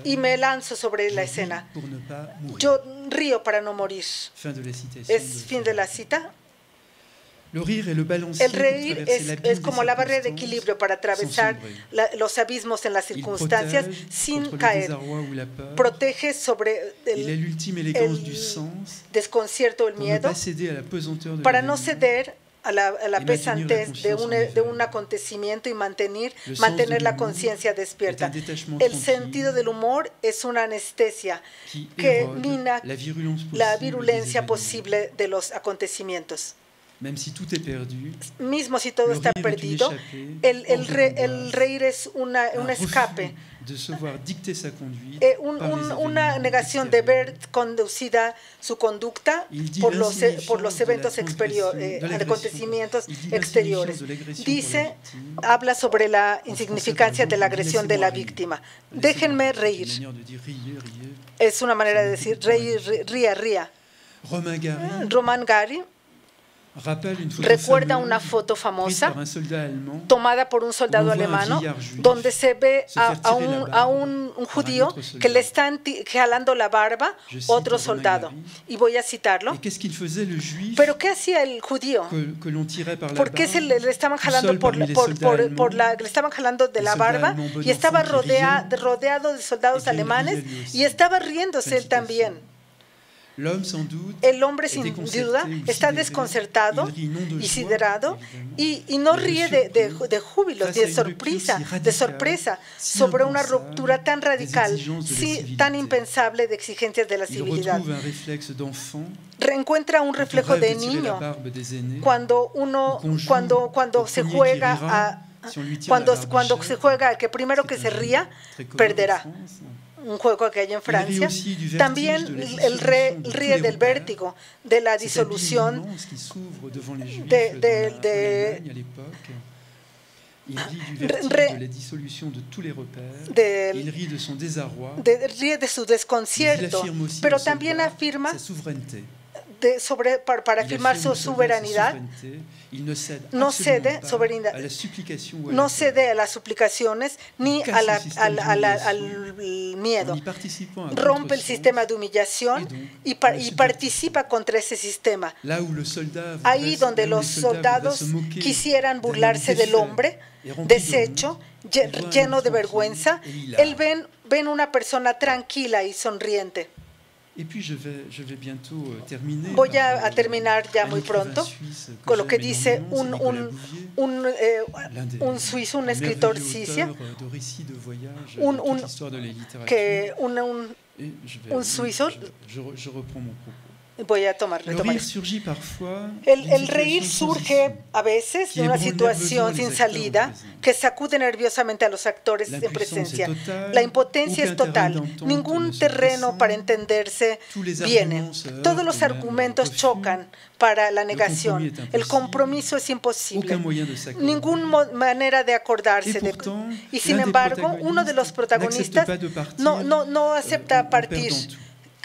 y me lanzo sobre la escena. Yo río para no morir. Es fin de la cita. El reír es como la barrera de equilibrio para atravesar los abismos en las circunstancias sin caer. Protege sobre el desconcierto, el miedo, para no ceder a la pesantez de un acontecimiento y mantener la conciencia despierta. El sentido del humor es una anestesia que mina la virulencia posible de los acontecimientos. Mismo si todo está perdido, el reír es un escape, una negación de ver conducida su conducta por los eventos exteriores, acontecimientos exteriores. Habla sobre la insignificancia de la agresión de la víctima. Déjenme reír. Es una manera de decir reír, ría, ría. Román Gary recuerda una foto famosa tomada por un soldado alemán donde se ve a un judío que le están jalando la barba otro soldado. Y voy a citarlo. ¿Pero qué hacía el judío? ¿Por qué le estaban jalando de la barba? Y estaba rodeado de soldados alemanes y estaba riéndose él también. El hombre sin duda está desconcertado y siderado y no ríe de júbilo, de sorpresa sobre una ruptura tan radical, tan impensable de exigencias de la civilidad. Reencuentra un reflejo de niño cuando se juega que primero que se ría perderá. Un juego que hay en Francia. También el ríe del vértigo, de la disolución, ríe de su desconcierto, pero también afirma para afirmar su soberanía. No cede a las suplicaciones ni al miedo. Rompe el sistema de humillación y participa contra ese sistema. Ahí donde los soldados quisieran burlarse del hombre deshecho, lleno de vergüenza, él ven una persona tranquila y sonriente. Voy a terminar ya muy pronto con lo que dice un suizo, un escritor suizo, voy a retomar. El reír surge a veces de una situación sin salida que sacude nerviosamente a los actores en presencia. La impotencia es total. Ningún terreno para entenderse viene. Todos los argumentos chocan para la negación. El compromiso es imposible. Ninguna manera de acordarse. Y sin embargo, uno de los protagonistas no acepta partir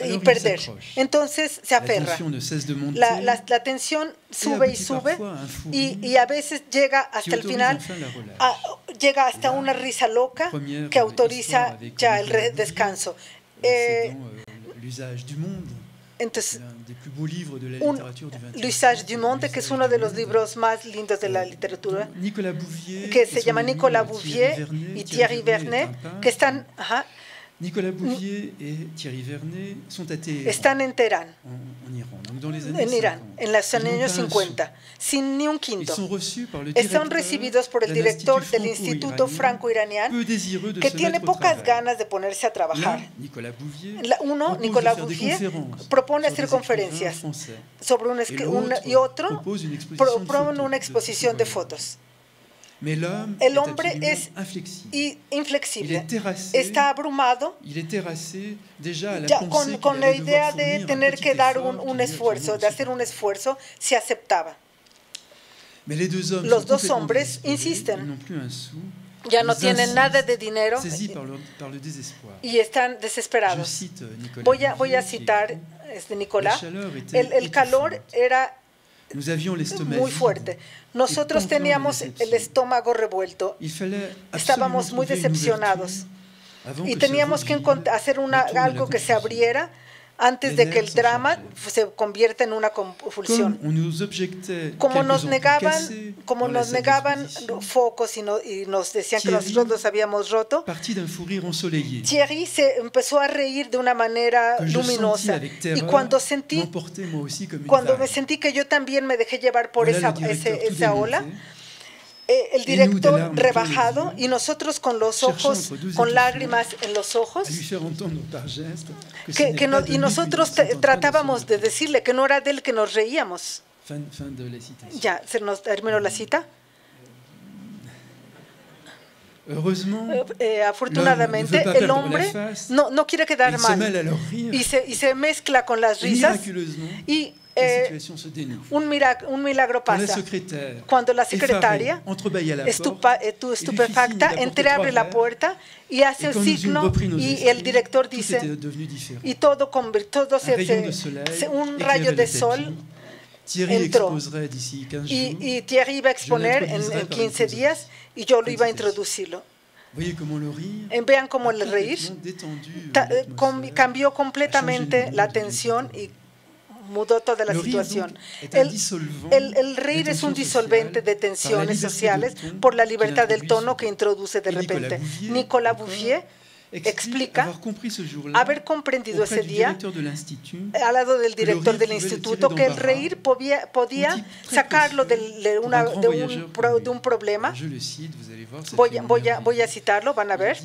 y perder. Entonces se aferra. La tensión sube y sube y a veces llega hasta el final, llega hasta una risa loca que autoriza ya el descanso. Entonces, L'usage du monde, que es uno de los libros más lindos de la literatura, que se llama Nicolas Bouvier y Thierry Vernet, que están... Nicolas Bouvier y Thierry Vernet están en Teherán, en Irán, en los años 50, sin ni un quinto. Están recibidos por el director del Instituto Franco-Iraniano, que tiene pocas ganas de ponerse a trabajar. Nicolas Bouvier propone hacer conferencias sobre y otro propone una exposición de fotos. El hombre es inflexible, está abrumado con la idea de tener que dar un esfuerzo, de hacer un esfuerzo, se aceptaba. Los dos hombres insisten, ya no tienen nada de dinero y están desesperados. Voy a citar de Nicolás, el calor era muy fuerte. Nosotros teníamos el estómago revuelto, estábamos muy decepcionados y teníamos que hacer algo que se abriera antes de que el drama se convierta en una confusión. Como nos negaban focos y nos decían que nosotros los habíamos roto, Thierry se empezó a reír de una manera luminosa. Y cuando me sentí que yo también me dejé llevar por esa ola, el director rebajado y nosotros con los ojos, con lágrimas en los ojos, y nosotros tratábamos de decirle que no era de él que nos reíamos. Ya, se nos terminó la cita. Afortunadamente, el hombre no quiere quedar mal y se mezcla con las risas y... un milagro pasa cuando la secretaria, estupefacta, entreabre la puerta y hace el signo, y el director dice, y todo un rayo de sol entró, y Thierry iba a exponer en 15 días y yo lo iba a introducirlo. Vean cómo el reír cambió completamente la tensión y mudó toda la situación. El reír es un disolvente de tensiones sociales por la libertad del tono que introduce de repente. Nicolas Bouvier explica haber comprendido ese día, al lado del director del instituto, que el reír podía sacarlo de un problema. Voy a citarlo, van a ver.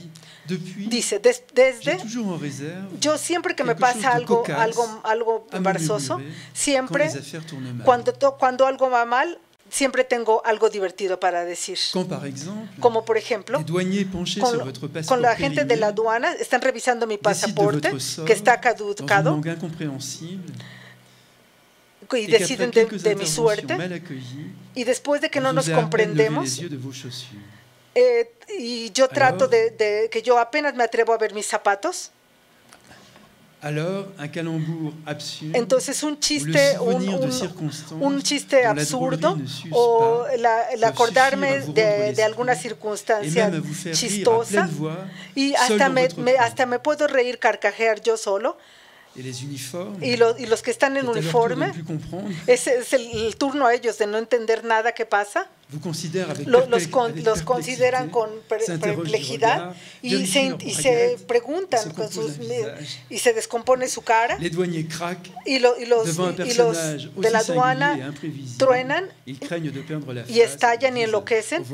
Dice, desde, yo siempre que me pasa algo embarazoso, siempre, cuando algo va mal, siempre tengo algo divertido para decir. Como por ejemplo, con la gente de la aduana, están revisando mi pasaporte, que está caducado, y deciden de mi suerte, y después de que no nos comprendemos, y yo trato de que yo apenas me atrevo a ver mis zapatos. Entonces un chiste absurdo o el acordarme de alguna circunstancia chistosa, y hasta me puedo reír, carcajear yo solo. Y los que están en uniforme, es el turno a ellos de no entender nada que pasa. Los consideran con perplejidad y se preguntan con sus, y se descompone su cara. Y los de la aduana truenan y estallan y enloquecen.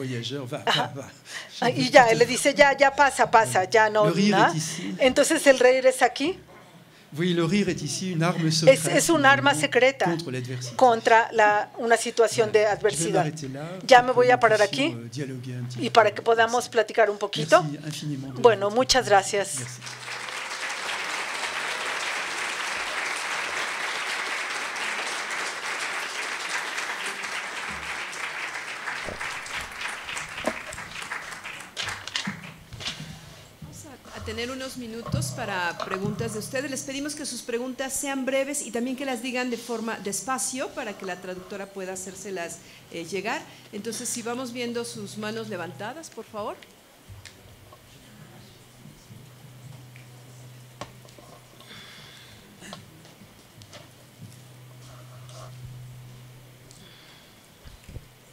Y ya, él le dice, ya pasa, ya no. Entonces el reír es aquí. Es un arma secreta contra una situación de adversidad. Ya me voy a parar aquí y para que podamos platicar un poquito. Bueno, muchas gracias. Tener unos minutos para preguntas de ustedes. Les pedimos que sus preguntas sean breves y también que las digan de forma despacio para que la traductora pueda hacérselas llegar. Entonces, si vamos viendo sus manos levantadas, por favor.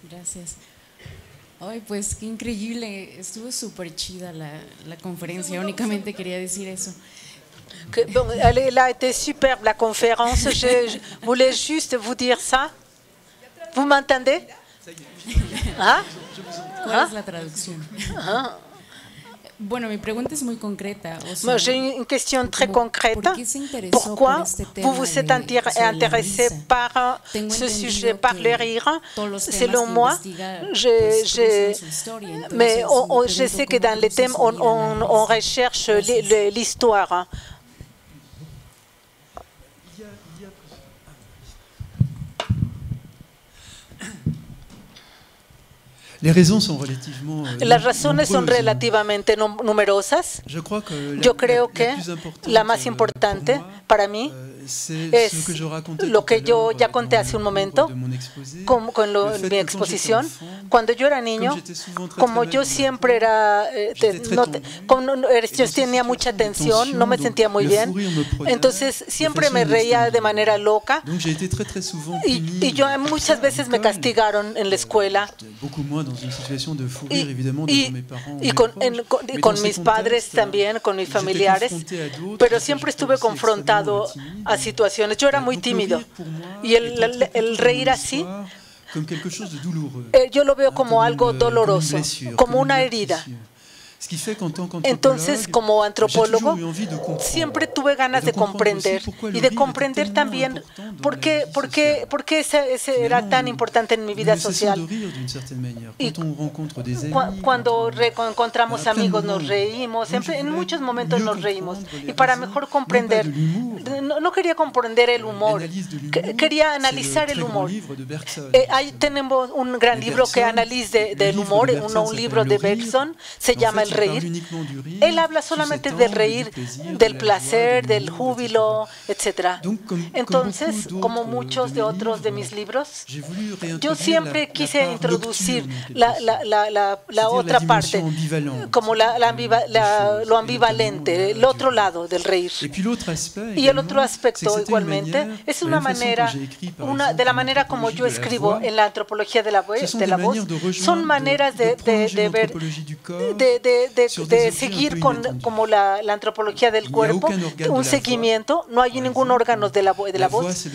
Gracias. Ay, pues qué increíble, estuvo súper chida la conferencia, únicamente quería decir eso. Elle a été superbe la conférence, je voulais juste vous dire ça. ¿Vous m'entendez? ¿Ah? ¿Cuál es la traducción? Bueno, mi pregunta es muy concreta. J'ai une question très concrète. Pourquoi vous vous êtes intéressé par ce sujet, par le rire? Selon moi, je sais que dans les thèmes, on recherche l'histoire. Las razones son relativamente numerosas. Yo creo que la más importante para mí Es lo que yo ya conté hace un momento con mi exposición. Cuando yo era niño, como yo siempre era... yo tenía mucha tensión, no me sentía muy bien. Entonces siempre me reía de manera loca. Y yo muchas veces me castigaron en la escuela. Y con mis padres también, con mis familiares. Pero siempre estuve confrontado a situaciones. Yo era muy tímido y el reír así yo lo veo como algo doloroso, como una herida. Entonces, como antropólogo, siempre tuve ganas de comprender y de comprender también por qué ese era tan importante en mi vida social. Y cuando encontramos amigos nos reímos, siempre, en muchos momentos nos reímos. Y para mejor comprender, no quería comprender el humor, quería analizar el humor. Ahí tenemos un gran libro que analiza del humor, un libro de Bergson, se llama El Reír. Él habla solamente del reír, del placer, del júbilo, etc. Entonces, como muchos de otros de mis libros, yo siempre quise introducir la otra parte, como lo ambivalente, el otro lado del reír. Y el otro aspecto, igualmente, es una manera, de la manera como yo escribo en la antropología de la voz, son maneras de ver, de seguir con como la antropología del cuerpo, un seguimiento. No hay ningún órgano de la voz. La voz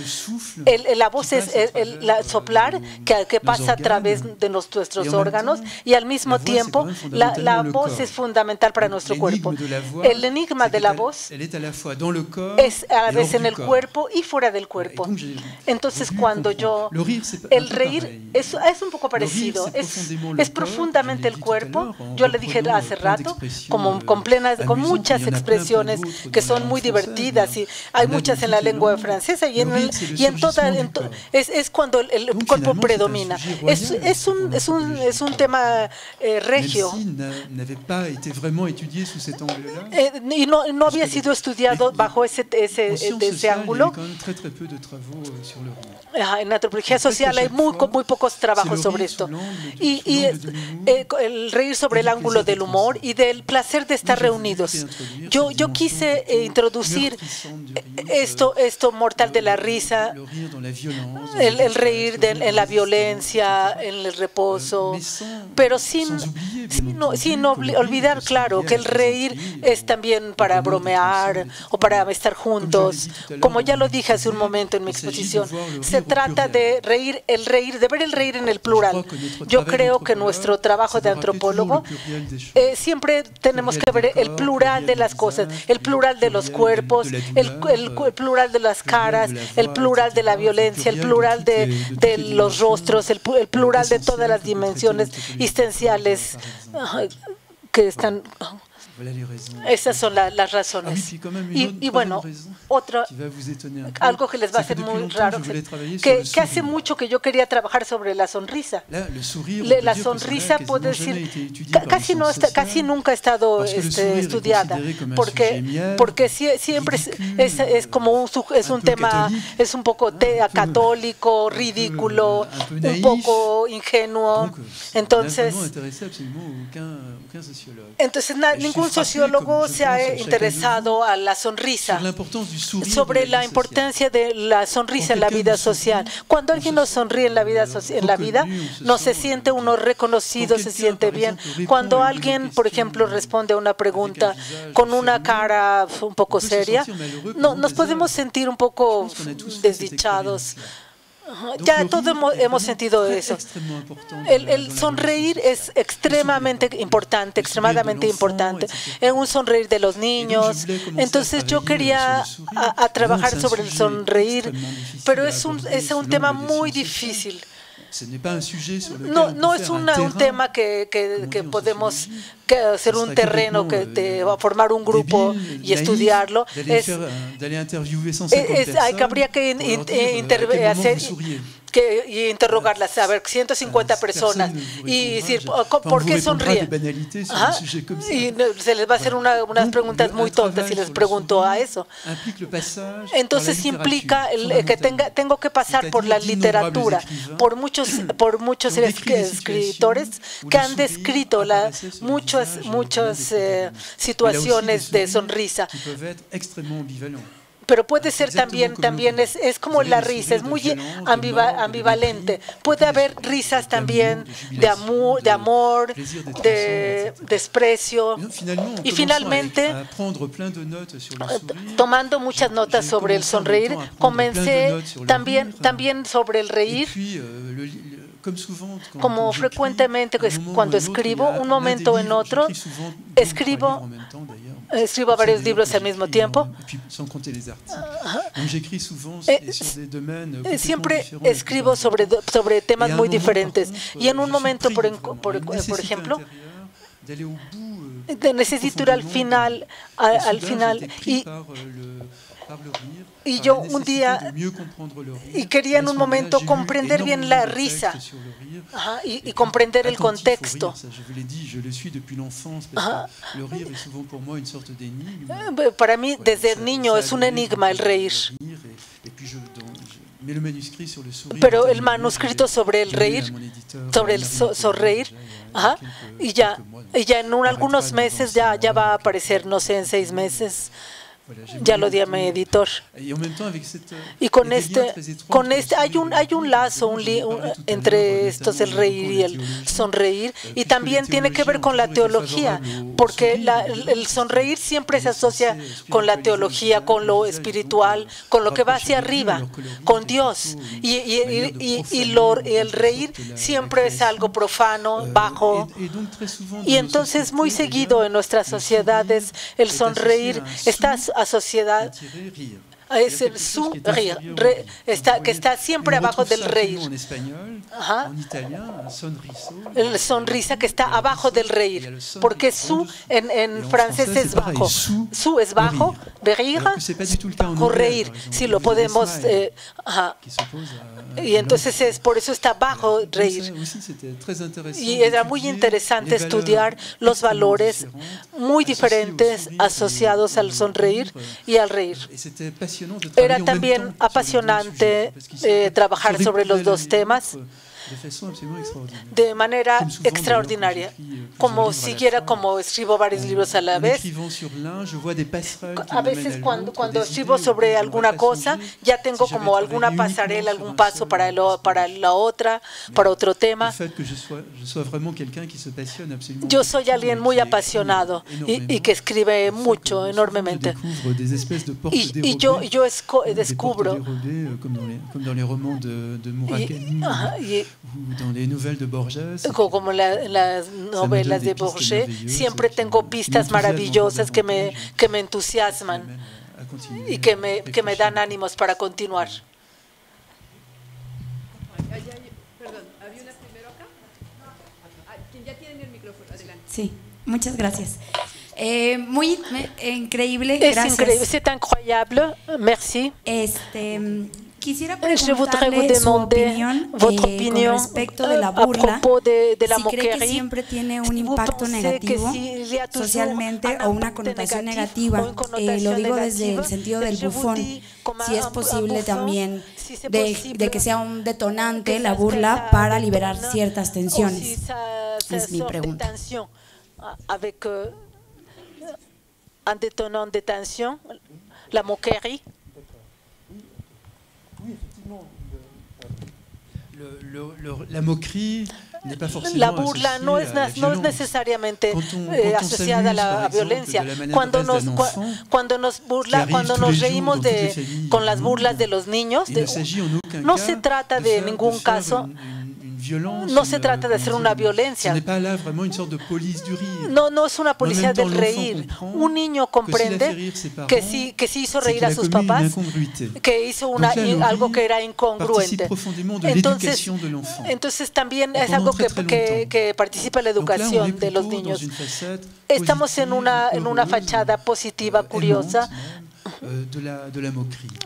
es el soplar que pasa a través de nuestros órganos, y al mismo tiempo la voz es fundamental para nuestro cuerpo. El enigma de la voz es a la vez en el cuerpo y fuera del cuerpo. Entonces, cuando yo... El reír es un poco parecido, es profundamente el cuerpo. Yo le dije hace rato, como con muchas expresiones que son muy divertidas, y hay muchas en la lengua francesa y es cuando el cuerpo predomina. Es un tema regio, y no había sido estudiado bajo ese ángulo. En antropología social hay muy pocos trabajos sobre esto, y el reír sobre el ángulo del humor y del placer de estar reunidos. Yo quise introducir esto mortal de la risa, el reír en la violencia, en el reposo, pero sin olvidar, claro, que el reír es también para bromear o para estar juntos. Como ya lo dije hace un momento en mi exposición, se trata de reír, de ver el reír en el plural. Yo creo que nuestro trabajo de antropólogo siempre tenemos que ver el plural de las cosas, el plural de los cuerpos, el plural de las caras, el plural de la violencia, el plural de los rostros, el plural de todas las dimensiones existenciales que están... Esas son las razones. Y bueno, algo que les va a hacer muy raro, que hace mucho que yo quería trabajar sobre la sonrisa. La sonrisa, puedo decir, casi nunca ha estado estudiada, porque siempre es un tema, es un poco católico, ridículo, un poco ingenuo. Entonces ningún sociólogo se ha interesado a la sonrisa, sobre la importancia de la sonrisa en la vida social. Cuando alguien nos sonríe en la vida, no se siente uno reconocido, se siente bien. Cuando alguien, por ejemplo, responde a una pregunta con una cara un poco seria, nos podemos sentir un poco desdichados. Ya todos hemos sentido eso. El sonreír es extremadamente importante, Es un sonreír de los niños. Entonces yo quería trabajar sobre el sonreír, pero es un tema muy difícil. No es un tema que podemos hacer un terreno, formar un grupo y estudiarlo. Habría que hacer... que y interrogarlas, a ver, 150 personas, y decir, ¿por qué sonríen? Y se les va a hacer unas preguntas muy tontas si les pregunto a eso. Entonces implica que tengo que pasar por la literatura, por muchos escritores que han descrito muchas situaciones de sonrisa. Pero puede ser también es como la risa, es muy ambivalente. Puede haber risas también de amor, de desprecio. Y finalmente, tomando muchas notas sobre el sonreír, comencé también sobre el reír. Como frecuentemente cuando escribo, un momento en otro, escribo varios libros al mismo tiempo. Siempre escribo sobre temas muy diferentes. Y en un momento, por ejemplo, necesito ir al final y yo un día quería en un momento comprender bien la risa y comprender el contexto. Para mí desde niño es un enigma el reír. Pero el manuscrito sobre el reír, sobre el sonreír, y ya en algunos meses ya va a aparecer, no sé, en 6 meses. Ya lo di a mi editor. Y con este hay un lazo entre estos, el reír y el sonreír, y también tiene que ver con la teología, porque el sonreír siempre se asocia con la teología, con lo espiritual, con lo que va hacia arriba, con Dios, y el reír siempre es algo profano, bajo, y entonces muy seguido en nuestras sociedades el sonreír está asociada, es el sonreír, que está siempre abajo del reír. El sonrisa que está abajo del reír, porque su en francés es bajo. Su es bajo, reír, correír, si lo podemos. Y entonces por eso está bajo reír. Y era muy interesante estudiar los valores muy diferentes asociados al sonreír y al reír. Era también apasionante trabajar sobre los dos temas de manera extraordinaria, como escribo varios libros a la vez. A veces cuando escribo sobre alguna cosa, ya tengo como alguna pasarela, algún paso para otro tema. Yo soy alguien muy apasionado y que escribe mucho, enormemente. Y yo descubro. Como en las novelas de Borges, siempre tengo pistas maravillosas que me entusiasman y que me dan ánimos para continuar. Perdón, ¿había una primero acá? Quien ya tiene el micrófono, adelante. Sí, muchas gracias. Muy increíble, gracias. Es increíble, c'est incroyable, merci. Quisiera preguntarle su opinión con respecto de la burla, si cree que siempre tiene un impacto negativo socialmente o una connotación negativa. Lo digo desde el sentido del bufón, si es posible también de que sea un detonante la burla para liberar ciertas tensiones. Es mi pregunta. ¿Un detonante de tensión? ¿La moquería? La burla no es necesariamente asociada a la violencia. Cuando nos reímos con las burlas de los niños, no se trata de ningún caso. No se trata de hacer una violencia. No es una policía del reír. Un niño comprende que si hizo reír a sus papás, que hizo algo que era incongruente. Entonces también es algo que participa en la educación de los niños. Estamos en una fachada positiva, curiosa, de la moquería,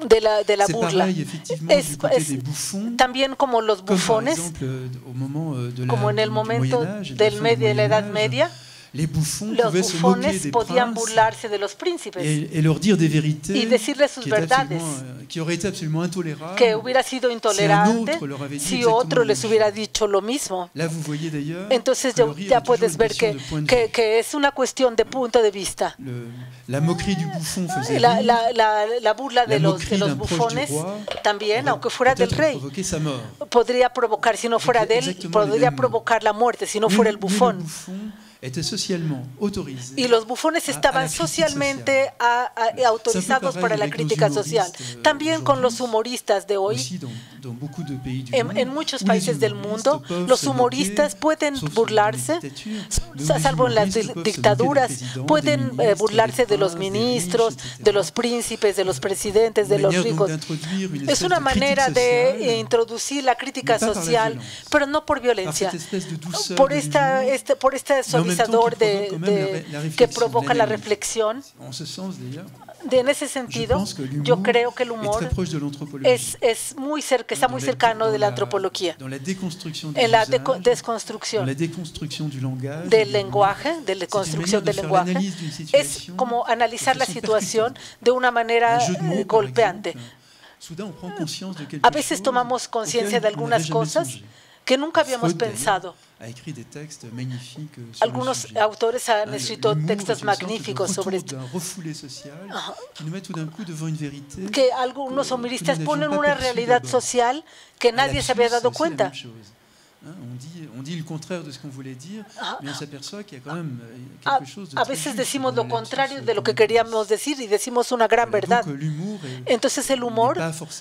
de la burla. Pareil, es, bouffons, también como los bufones, como en el momento de la Edad Media. Los bufones podían burlarse de los príncipes y decirles sus verdades, que hubiera sido intolerante si otro les hubiera dicho lo mismo. Entonces ya puedes ver que es una cuestión de punto de vista. La burla de los bufones también, aunque fuera del rey, podría provocar, si no fuera de él, podría provocar la muerte si no fuera el bufón. Y los bufones estaban socialmente autorizados para la crítica social. También con los humoristas de hoy, en muchos países del mundo, los humoristas pueden burlarse, salvo en las dictaduras, pueden burlarse de los ministros, de los príncipes, de los presidentes, de los ricos. Es una manera de introducir la crítica social, pero no por violencia, por esta suavizador que provoca la reflexión. En ese sentido, yo creo que el humor es muy cerca, está muy cercano de la antropología, en la desconstrucción del lenguaje, de la construcción del lenguaje. Es como analizar la situación de una manera golpeante. A veces tomamos conciencia de algunas cosas que nunca habíamos pensado. Algunos autores han escrito textos magníficos sobre esto. Que algunos humoristas ponen una realidad social que nadie se había dado cuenta. A veces decimos lo contrario de lo que queríamos decir y decimos una gran verdad. Entonces el humor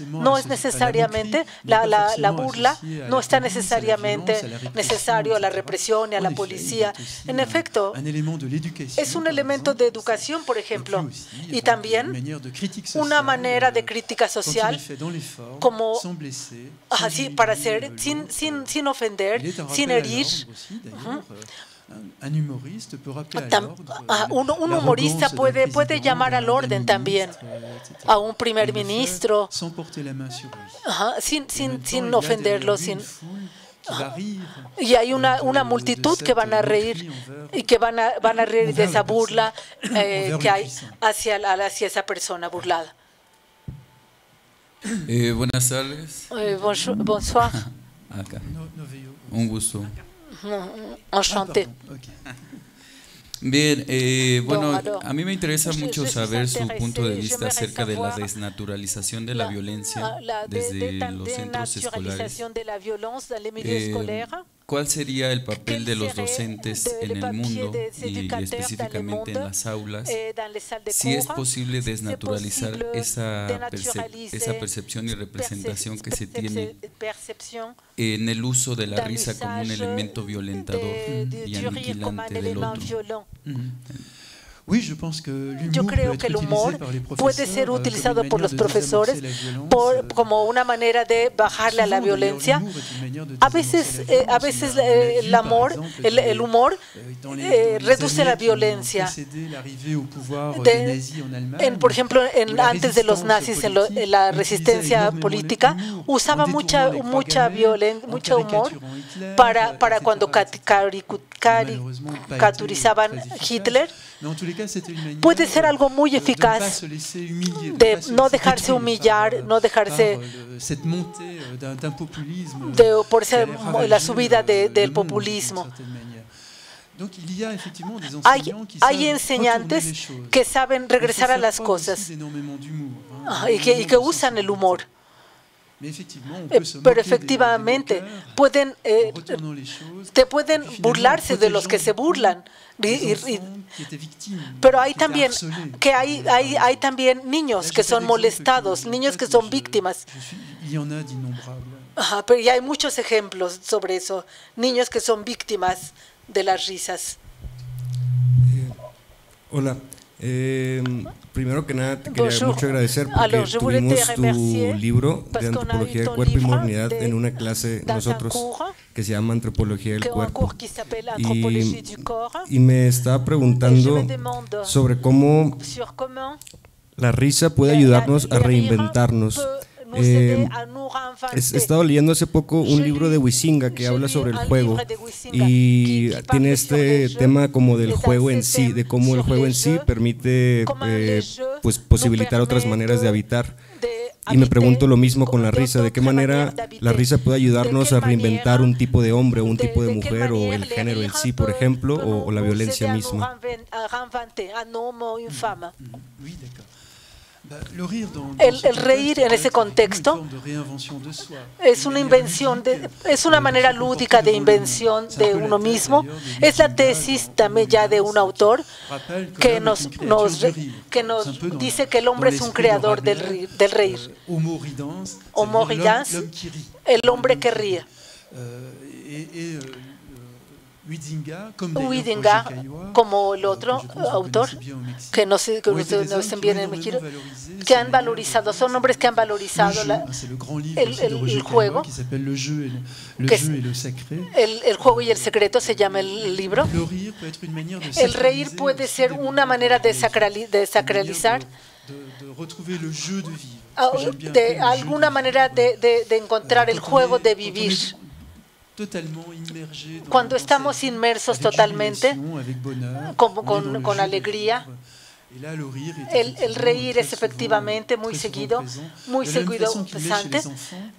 no es necesariamente la burla, no está necesariamente necesario a la represión y a la policía. En efecto, es un elemento de educación, por ejemplo, y también una manera de crítica social, como así para hacer sin ofender, sin herir. Un humorista puede llamar al orden también, a un primer ministro, sin ofenderlo, y hay una multitud que van a reír y que van a reír de esa burla que hay hacia esa persona burlada. Buenas tardes. Bonsoir. Acá. Un gusto. Enchanté. Bien, bueno, a mí me interesa mucho saber su punto de vista acerca de la desnaturalización de la violencia desde los centros escolares. ¿Cuál sería el papel de los docentes en el mundo y específicamente en las aulas? Si es posible desnaturalizar esa percepción y representación que se tiene en el uso de la risa como un elemento violentador y aniquilante del otro. Yo creo que el humor puede ser utilizado por los profesores como una manera de bajarle a la violencia. A veces el humor reduce la violencia. Por ejemplo, antes de los nazis, en la resistencia política, usaba mucho humor para cuando caricaturizaban Hitler. Puede ser algo muy eficaz de no dejarse humillar, no dejarse por la subida del populismo. Hay enseñantes que saben regresar a las cosas y que usan el humor. Pero efectivamente pueden burlarse de los que se burlan, pero hay también niños que son molestados, niños que son víctimas. Pero ya hay muchos ejemplos sobre eso, niños que son víctimas de las risas. Hola. Primero que nada te quería mucho agradecer porque tuvimos tu libro de Antropología del Cuerpo y Modernidad en una clase nosotros que se llama Antropología del Cuerpo, y me estaba preguntando sobre cómo La risa puede ayudarnos a reinventarnos. He estado leyendo hace poco un libro de Huizinga que habla sobre el juego y tiene este tema como del juego en sí, de cómo el juego en sí permite pues posibilitar otras maneras de habitar. Y me pregunto lo mismo con la risa, de qué manera la risa puede ayudarnos a reinventar un tipo de hombre, un tipo de mujer, o el género en sí, por ejemplo, o la violencia misma. El reír en ese contexto es una invención, es una manera lúdica de invención de uno mismo. Es la tesis también ya de un autor que nos dice que el hombre es un creador del reír. Homo ridans, el hombre que ríe. Huizinga, como el otro autor, que no sé que estén bien en México, que han valorizado, son hombres que han valorizado el juego, que es el juego y el secreto, se llama el libro. El reír puede ser una manera de sacralizar, de alguna manera de encontrar el juego de vivir. Cuando estamos inmersos totalmente, con alegría, el reír es efectivamente muy seguido, pesante,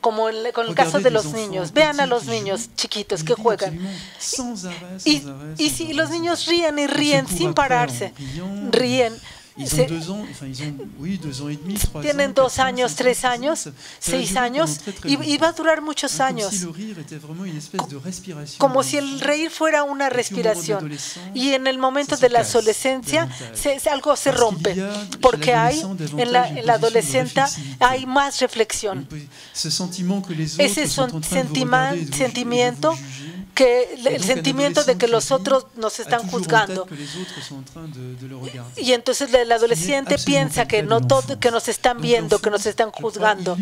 como con el caso de los niños. Vean a los niños chiquitos que juegan y si los niños ríen y ríen sin pararse, ríen. Tienen 2 años, 3 años, 6 años, y va a durar muchos años. Como si el reír fuera una respiración. Y en el momento de la adolescencia algo se rompe, porque hay en la adolescente hay más reflexión. Ese sentimiento, el sentimiento de que los otros nos están juzgando, y entonces el adolescente piensa que no todo, que nos están viendo, que nos están juzgando.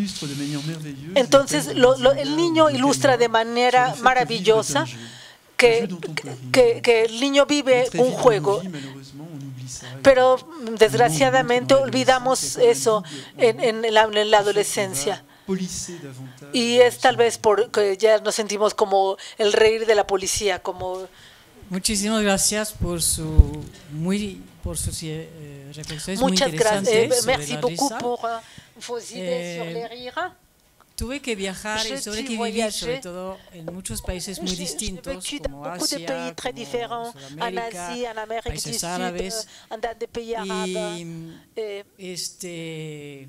Entonces el niño ilustra de manera maravillosa que el niño vive un juego. Pero desgraciadamente olvidamos eso en la adolescencia. Y es tal vez porque ya nos sentimos como el reír de la policía, como… Muchísimas gracias por su reflexiones muy interesantes sobre la risa. Tuve que viajar y sobrevivir, sobre todo en muchos países muy distintos, como Asia, como Sudamérica, países árabes, y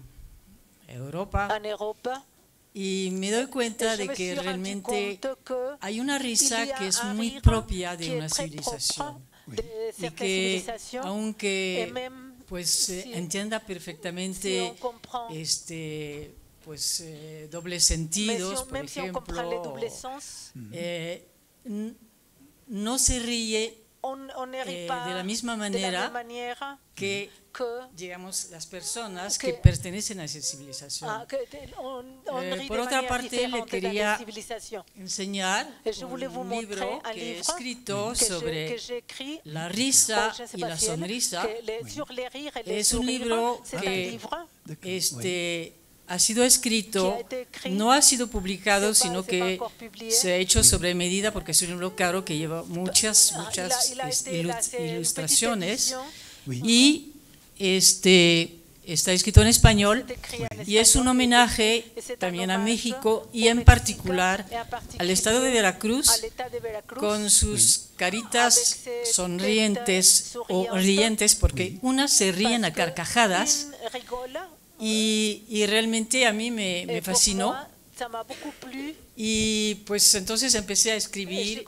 Europa, y me doy cuenta de que realmente hay una risa que es muy propia de una civilización, y que aunque pues entienda perfectamente dobles sentidos, por ejemplo, no se ríe de la misma manera que, digamos, las personas que pertenecen a esa civilización. Por otra parte, le quería enseñar un libro que he escrito sobre la risa y la sonrisa. Es un libro que ha sido escrito, no ha sido publicado, sino que se ha hecho sobre medida, porque es un libro caro que lleva muchas ilustraciones, y está escrito en español, y es un homenaje también a México y en particular al estado de Veracruz, con sus caritas sonrientes o rientes, porque unas se ríen a carcajadas. Y realmente a mí me fascinó, y pues entonces empecé a escribir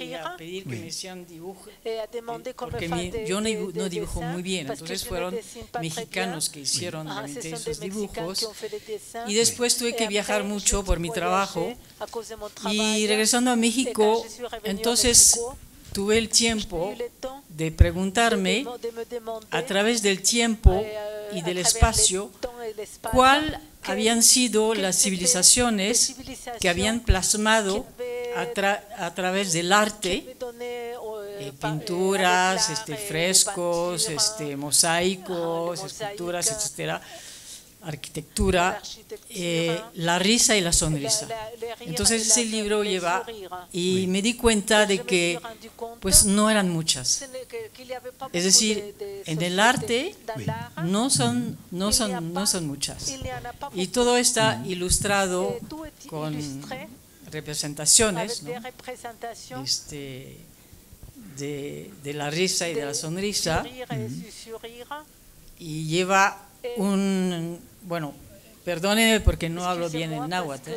y a pedir que me hicieran dibujo, porque yo no dibujo muy bien, entonces fueron mexicanos que hicieron realmente esos dibujos, y después tuve que viajar mucho por mi trabajo, y regresando a México, entonces tuve el tiempo de preguntarme a través del tiempo y del espacio cuál habían sido las civilizaciones que habían plasmado a través del arte pinturas, frescos, mosaicos, esculturas, etcétera, arquitectura, la risa y la sonrisa. Entonces ese libro lleva, y me di cuenta de que pues no eran muchas. Es decir, en el arte no son muchas. Y todo está ilustrado con representaciones, ¿no? De la risa y de la sonrisa, y lleva bueno, perdónenme porque no hablo bien en náhuatl,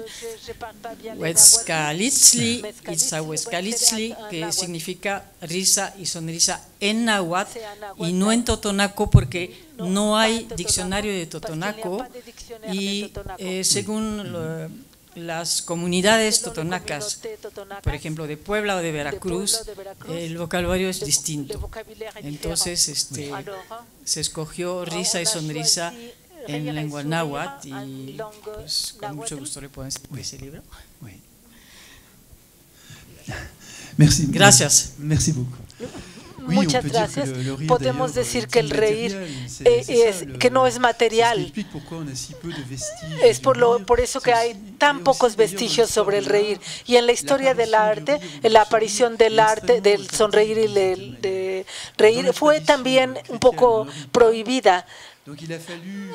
Huetzcalitzli, que significa risa y sonrisa en náhuatl y no en totonaco porque no hay diccionario de totonaco, y según las comunidades totonacas, por ejemplo de Puebla o de Veracruz, el vocabulario es distinto. Entonces se escogió risa y sonrisa en lengua náhuatl, y pues, con mucho gusto le puedo enseñar ese libro. Gracias. Muchas gracias. Podemos decir que el reír que no es material. Es por eso que hay tan pocos vestigios sobre el reír. Y en la historia del arte, la aparición del arte, del sonreír y del reír, fue también un poco prohibida.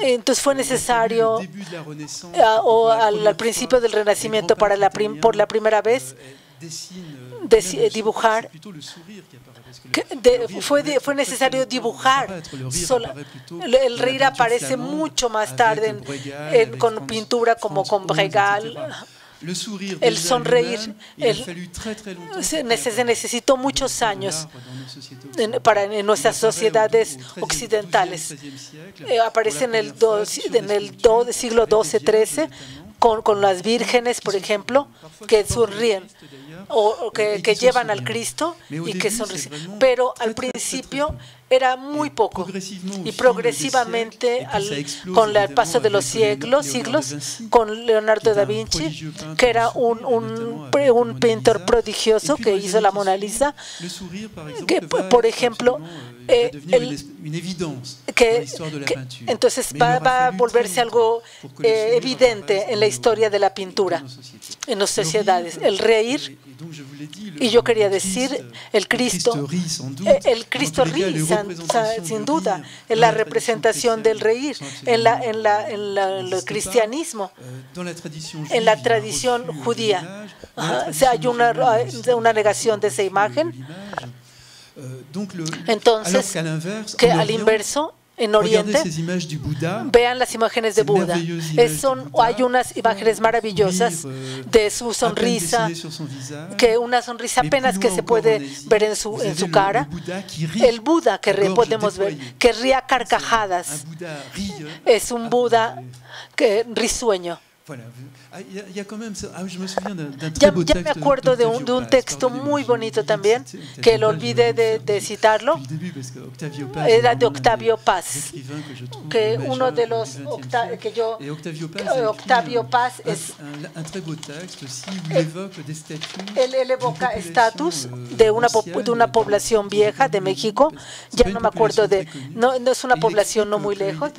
Entonces fue necesario al principio del Renacimiento, para por la primera vez, dibujar. Fue necesario dibujar. El reír aparece mucho más tarde con pintura como con Bregal. El sonreír se necesitó muchos años en nuestras sociedades occidentales. Aparece en el siglo XII-XIII con las vírgenes, por ejemplo, que sonríen o que llevan al Cristo y que sonríen. Pero al principio era muy poco, y progresivamente con el paso de los siglos, con Leonardo da Vinci, que era un pintor prodigioso que hizo la Mona Lisa, que por ejemplo, entonces va a volverse algo evidente en la historia de la pintura, en las sociedades. El reír, y yo quería decir, el Cristo ríe sin duda, en la representación del reír, en el cristianismo, en la tradición judía. Hay una negación de esa imagen. Entonces, que al inverso, en Oriente, vean las imágenes de Buda. Hay unas imágenes maravillosas de su sonrisa, que una sonrisa apenas que se puede ver en su cara. El Buda que podemos ver, que ríe a carcajadas. Es un Buda que risueño. Ya me acuerdo de un texto muy bonito también, que lo olvidé de citarlo, era de Octavio Paz, que uno de los que yo, Octavio Paz es él evoca estatus de una población vieja de México, ya no me acuerdo no es una población no muy lejos,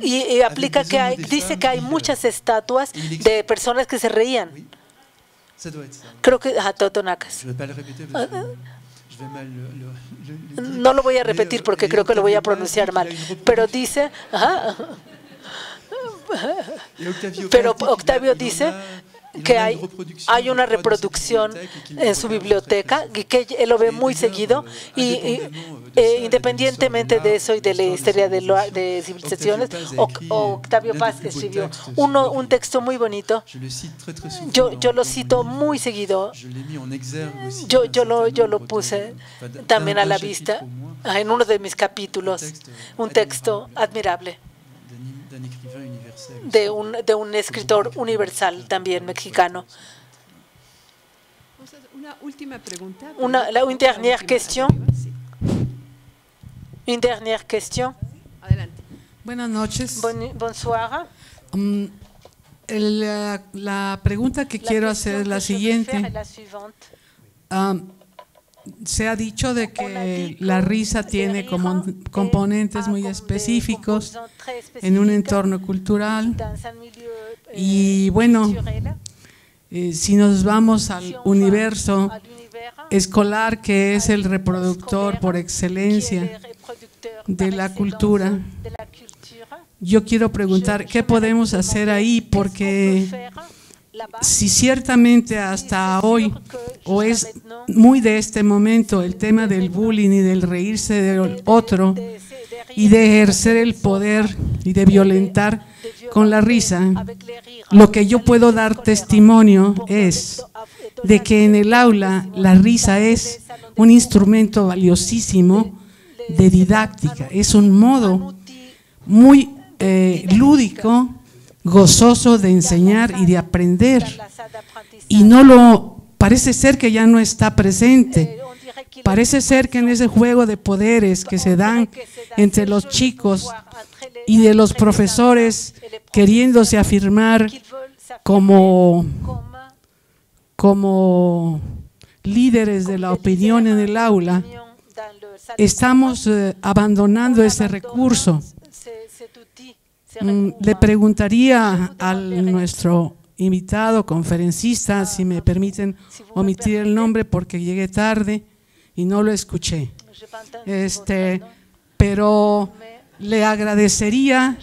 y aplica que dice que hay muchas estatuas de personas que se reían. Creo que totonacas. No lo voy a repetir porque creo que lo voy a pronunciar mal, pero dice, pero Octavio dice que hay una reproducción en su biblioteca, y que él lo ve muy seguido, y independientemente de eso y de la historia de civilizaciones, Octavio Paz escribió un texto muy bonito. Yo lo cito muy seguido. Yo lo puse también a la vista en uno de mis capítulos, un texto admirable de un escritor universal también mexicano. Una última pregunta. Una dernière question. Adelante. Buenas noches. Bonsoir. La pregunta que quiero hacer es la siguiente. se ha dicho de que la risa tiene como componentes muy específicos en un entorno cultural. Y bueno, si nos vamos al universo escolar, que es el reproductor por excelencia de la cultura, yo quiero preguntar qué podemos hacer ahí, porque si ciertamente hasta hoy, o es muy de este momento, el tema del bullying y del reírse del otro y de ejercer el poder y de violentar con la risa, lo que yo puedo dar testimonio es de que en el aula la risa es un instrumento valiosísimo de didáctica, es un modo muy lúdico, gozoso de enseñar y de aprender, y no lo, parece ser que ya no está presente, parece ser que en ese juego de poderes que se dan entre los chicos y de los profesores queriéndose afirmar como líderes de la opinión en el aula, estamos abandonando ese recurso. Le preguntaría a nuestro invitado conferencista, si me permiten omitir el nombre porque llegué tarde y no lo escuché, pero le agradecería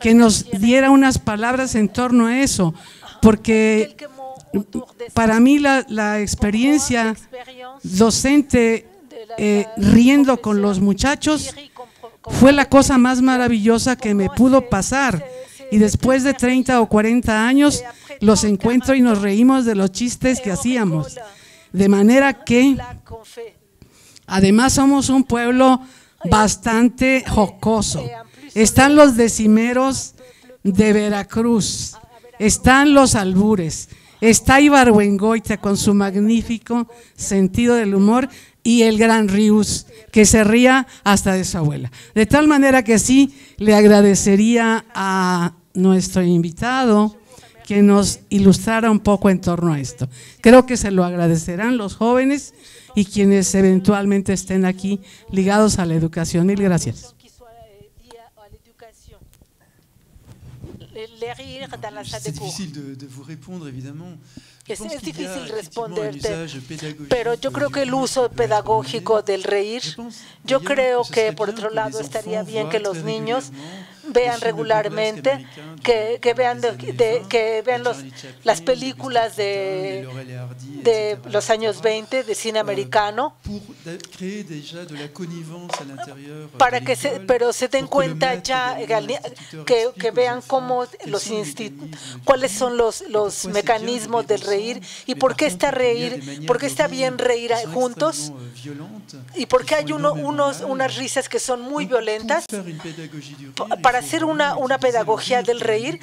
que nos diera unas palabras en torno a eso, porque para mí la experiencia docente riendo con los muchachos fue la cosa más maravillosa que me pudo pasar, y después de 30 o 40 años los encuentro y nos reímos de los chistes que hacíamos, de manera que además somos un pueblo bastante jocoso. Están los decimeros de Veracruz, están los albures, está Ibargüengoitia con su magnífico sentido del humor, y el gran Rius, que se ría hasta de su abuela. De tal manera que sí, le agradecería a nuestro invitado que nos ilustrara un poco en torno a esto. Creo que se lo agradecerán los jóvenes y quienes eventualmente estén aquí ligados a la educación. Mil gracias. Es difícil de responder, evidentemente. Es difícil responderte, pero yo creo que el uso pedagógico del reír, yo creo que por otro lado estaría bien que los niños vean regularmente, que vean las películas de los años 20 de cine americano, para que se den cuenta ya que vean cómo cuáles son los mecanismos del reír y por qué está bien reír juntos y por qué hay unas risas que son muy violentas, para hacer una pedagogía del reír,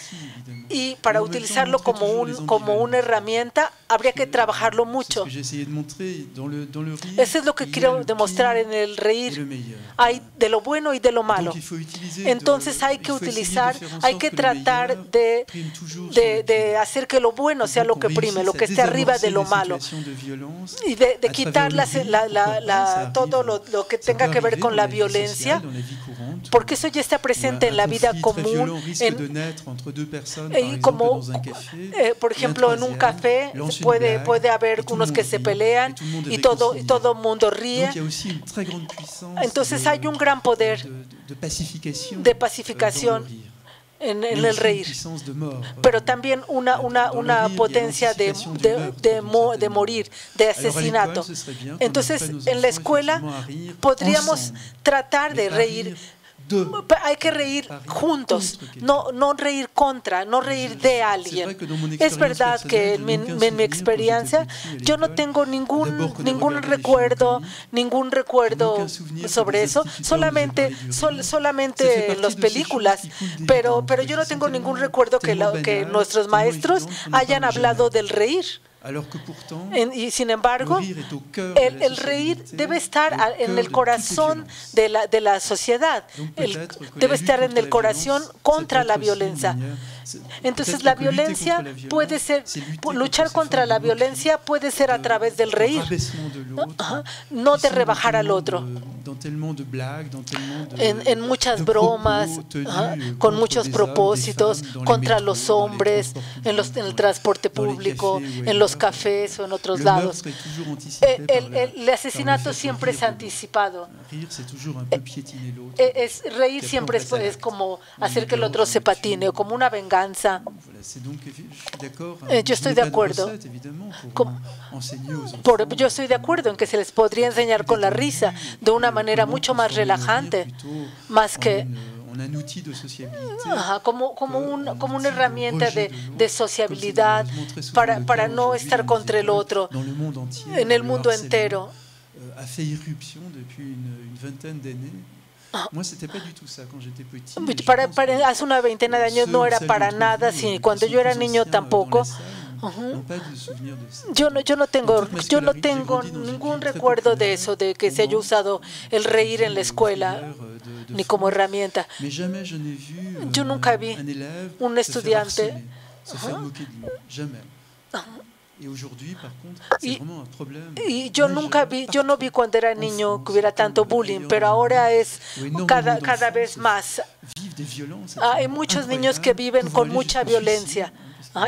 y para utilizarlo como una herramienta habría que trabajarlo mucho. Eso es lo que quiero demostrar en el reír. Hay de lo bueno y de lo malo. Entonces hay que utilizar, hay que tratar de hacer que lo bueno sea lo que prime, lo que esté arriba de lo malo, y de quitar todo lo que tenga que ver con la violencia, porque eso ya está presente en la vida común, como por ejemplo en un café puede haber unos que se pelean y todo el mundo ríe. Entonces hay un gran poder de pacificación en el reír, pero también una potencia de morir, de asesinato. Entonces en la escuela podríamos tratar de reír. Hay que reír juntos, no reír contra, no reír de alguien. Es verdad que en mi experiencia yo no tengo ningún recuerdo sobre eso, solamente en las películas, pero yo no tengo ningún recuerdo que nuestros maestros hayan hablado del reír. Y sin embargo, el reír debe estar en el corazón de la sociedad, debe estar en el corazón contra la violencia. Entonces la violencia puede ser, luchar contra la violencia puede ser a través del reír, no de rebajar al otro, en muchas bromas, con muchos propósitos, contra los hombres, en el transporte público, en los cafés o en otros lados. El asesinato siempre es anticipado. Reír siempre es como hacer que el otro se patine, o como una venganza. Yo estoy de acuerdo. Yo estoy de acuerdo en que se les podría enseñar con la risa de una manera mucho más relajante, más que como una herramienta de sociabilidad para no estar contra el otro en el mundo entero. Hace una veintena de años no era para nada, sí, cuando yo era niño tampoco. Yo no tengo ningún recuerdo de eso, de que se haya usado el reír en la escuela ni como herramienta. Yo nunca vi un estudiante yo no vi cuando era niño que hubiera tanto bullying, pero ahora es cada vez más. Hay muchos niños que viven con mucha violencia.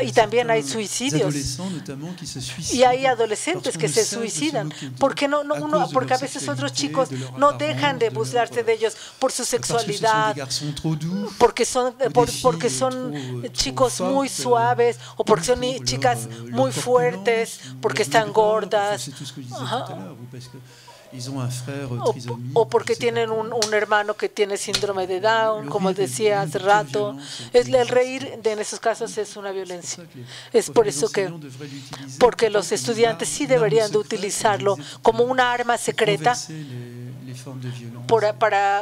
Y también hay suicidios, y hay adolescentes que se suicidan, porque a veces otros chicos no dejan de burlarse de ellos por su sexualidad, porque son chicos muy suaves, o porque son chicas muy fuertes, porque están gordas, o porque tienen un hermano que tiene síndrome de Down, como decía hace rato. El reír en esos casos es una violencia. Es por eso porque los estudiantes sí deberían de utilizarlo como una arma secreta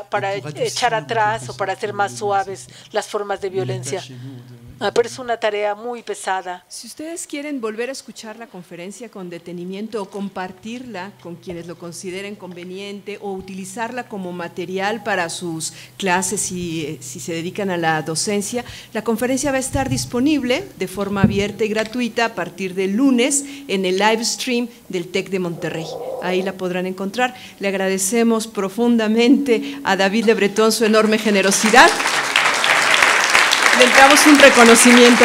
para echar atrás o para hacer más suaves las formas de violencia. Pero es una tarea muy pesada. Si ustedes quieren volver a escuchar la conferencia con detenimiento o compartirla con quienes lo consideren conveniente o utilizarla como material para sus clases si se dedican a la docencia, la conferencia va a estar disponible de forma abierta y gratuita a partir del lunes en el live stream del TEC de Monterrey. Ahí la podrán encontrar. Le agradecemos profundamente a David Le Breton su enorme generosidad. Le damos un reconocimiento.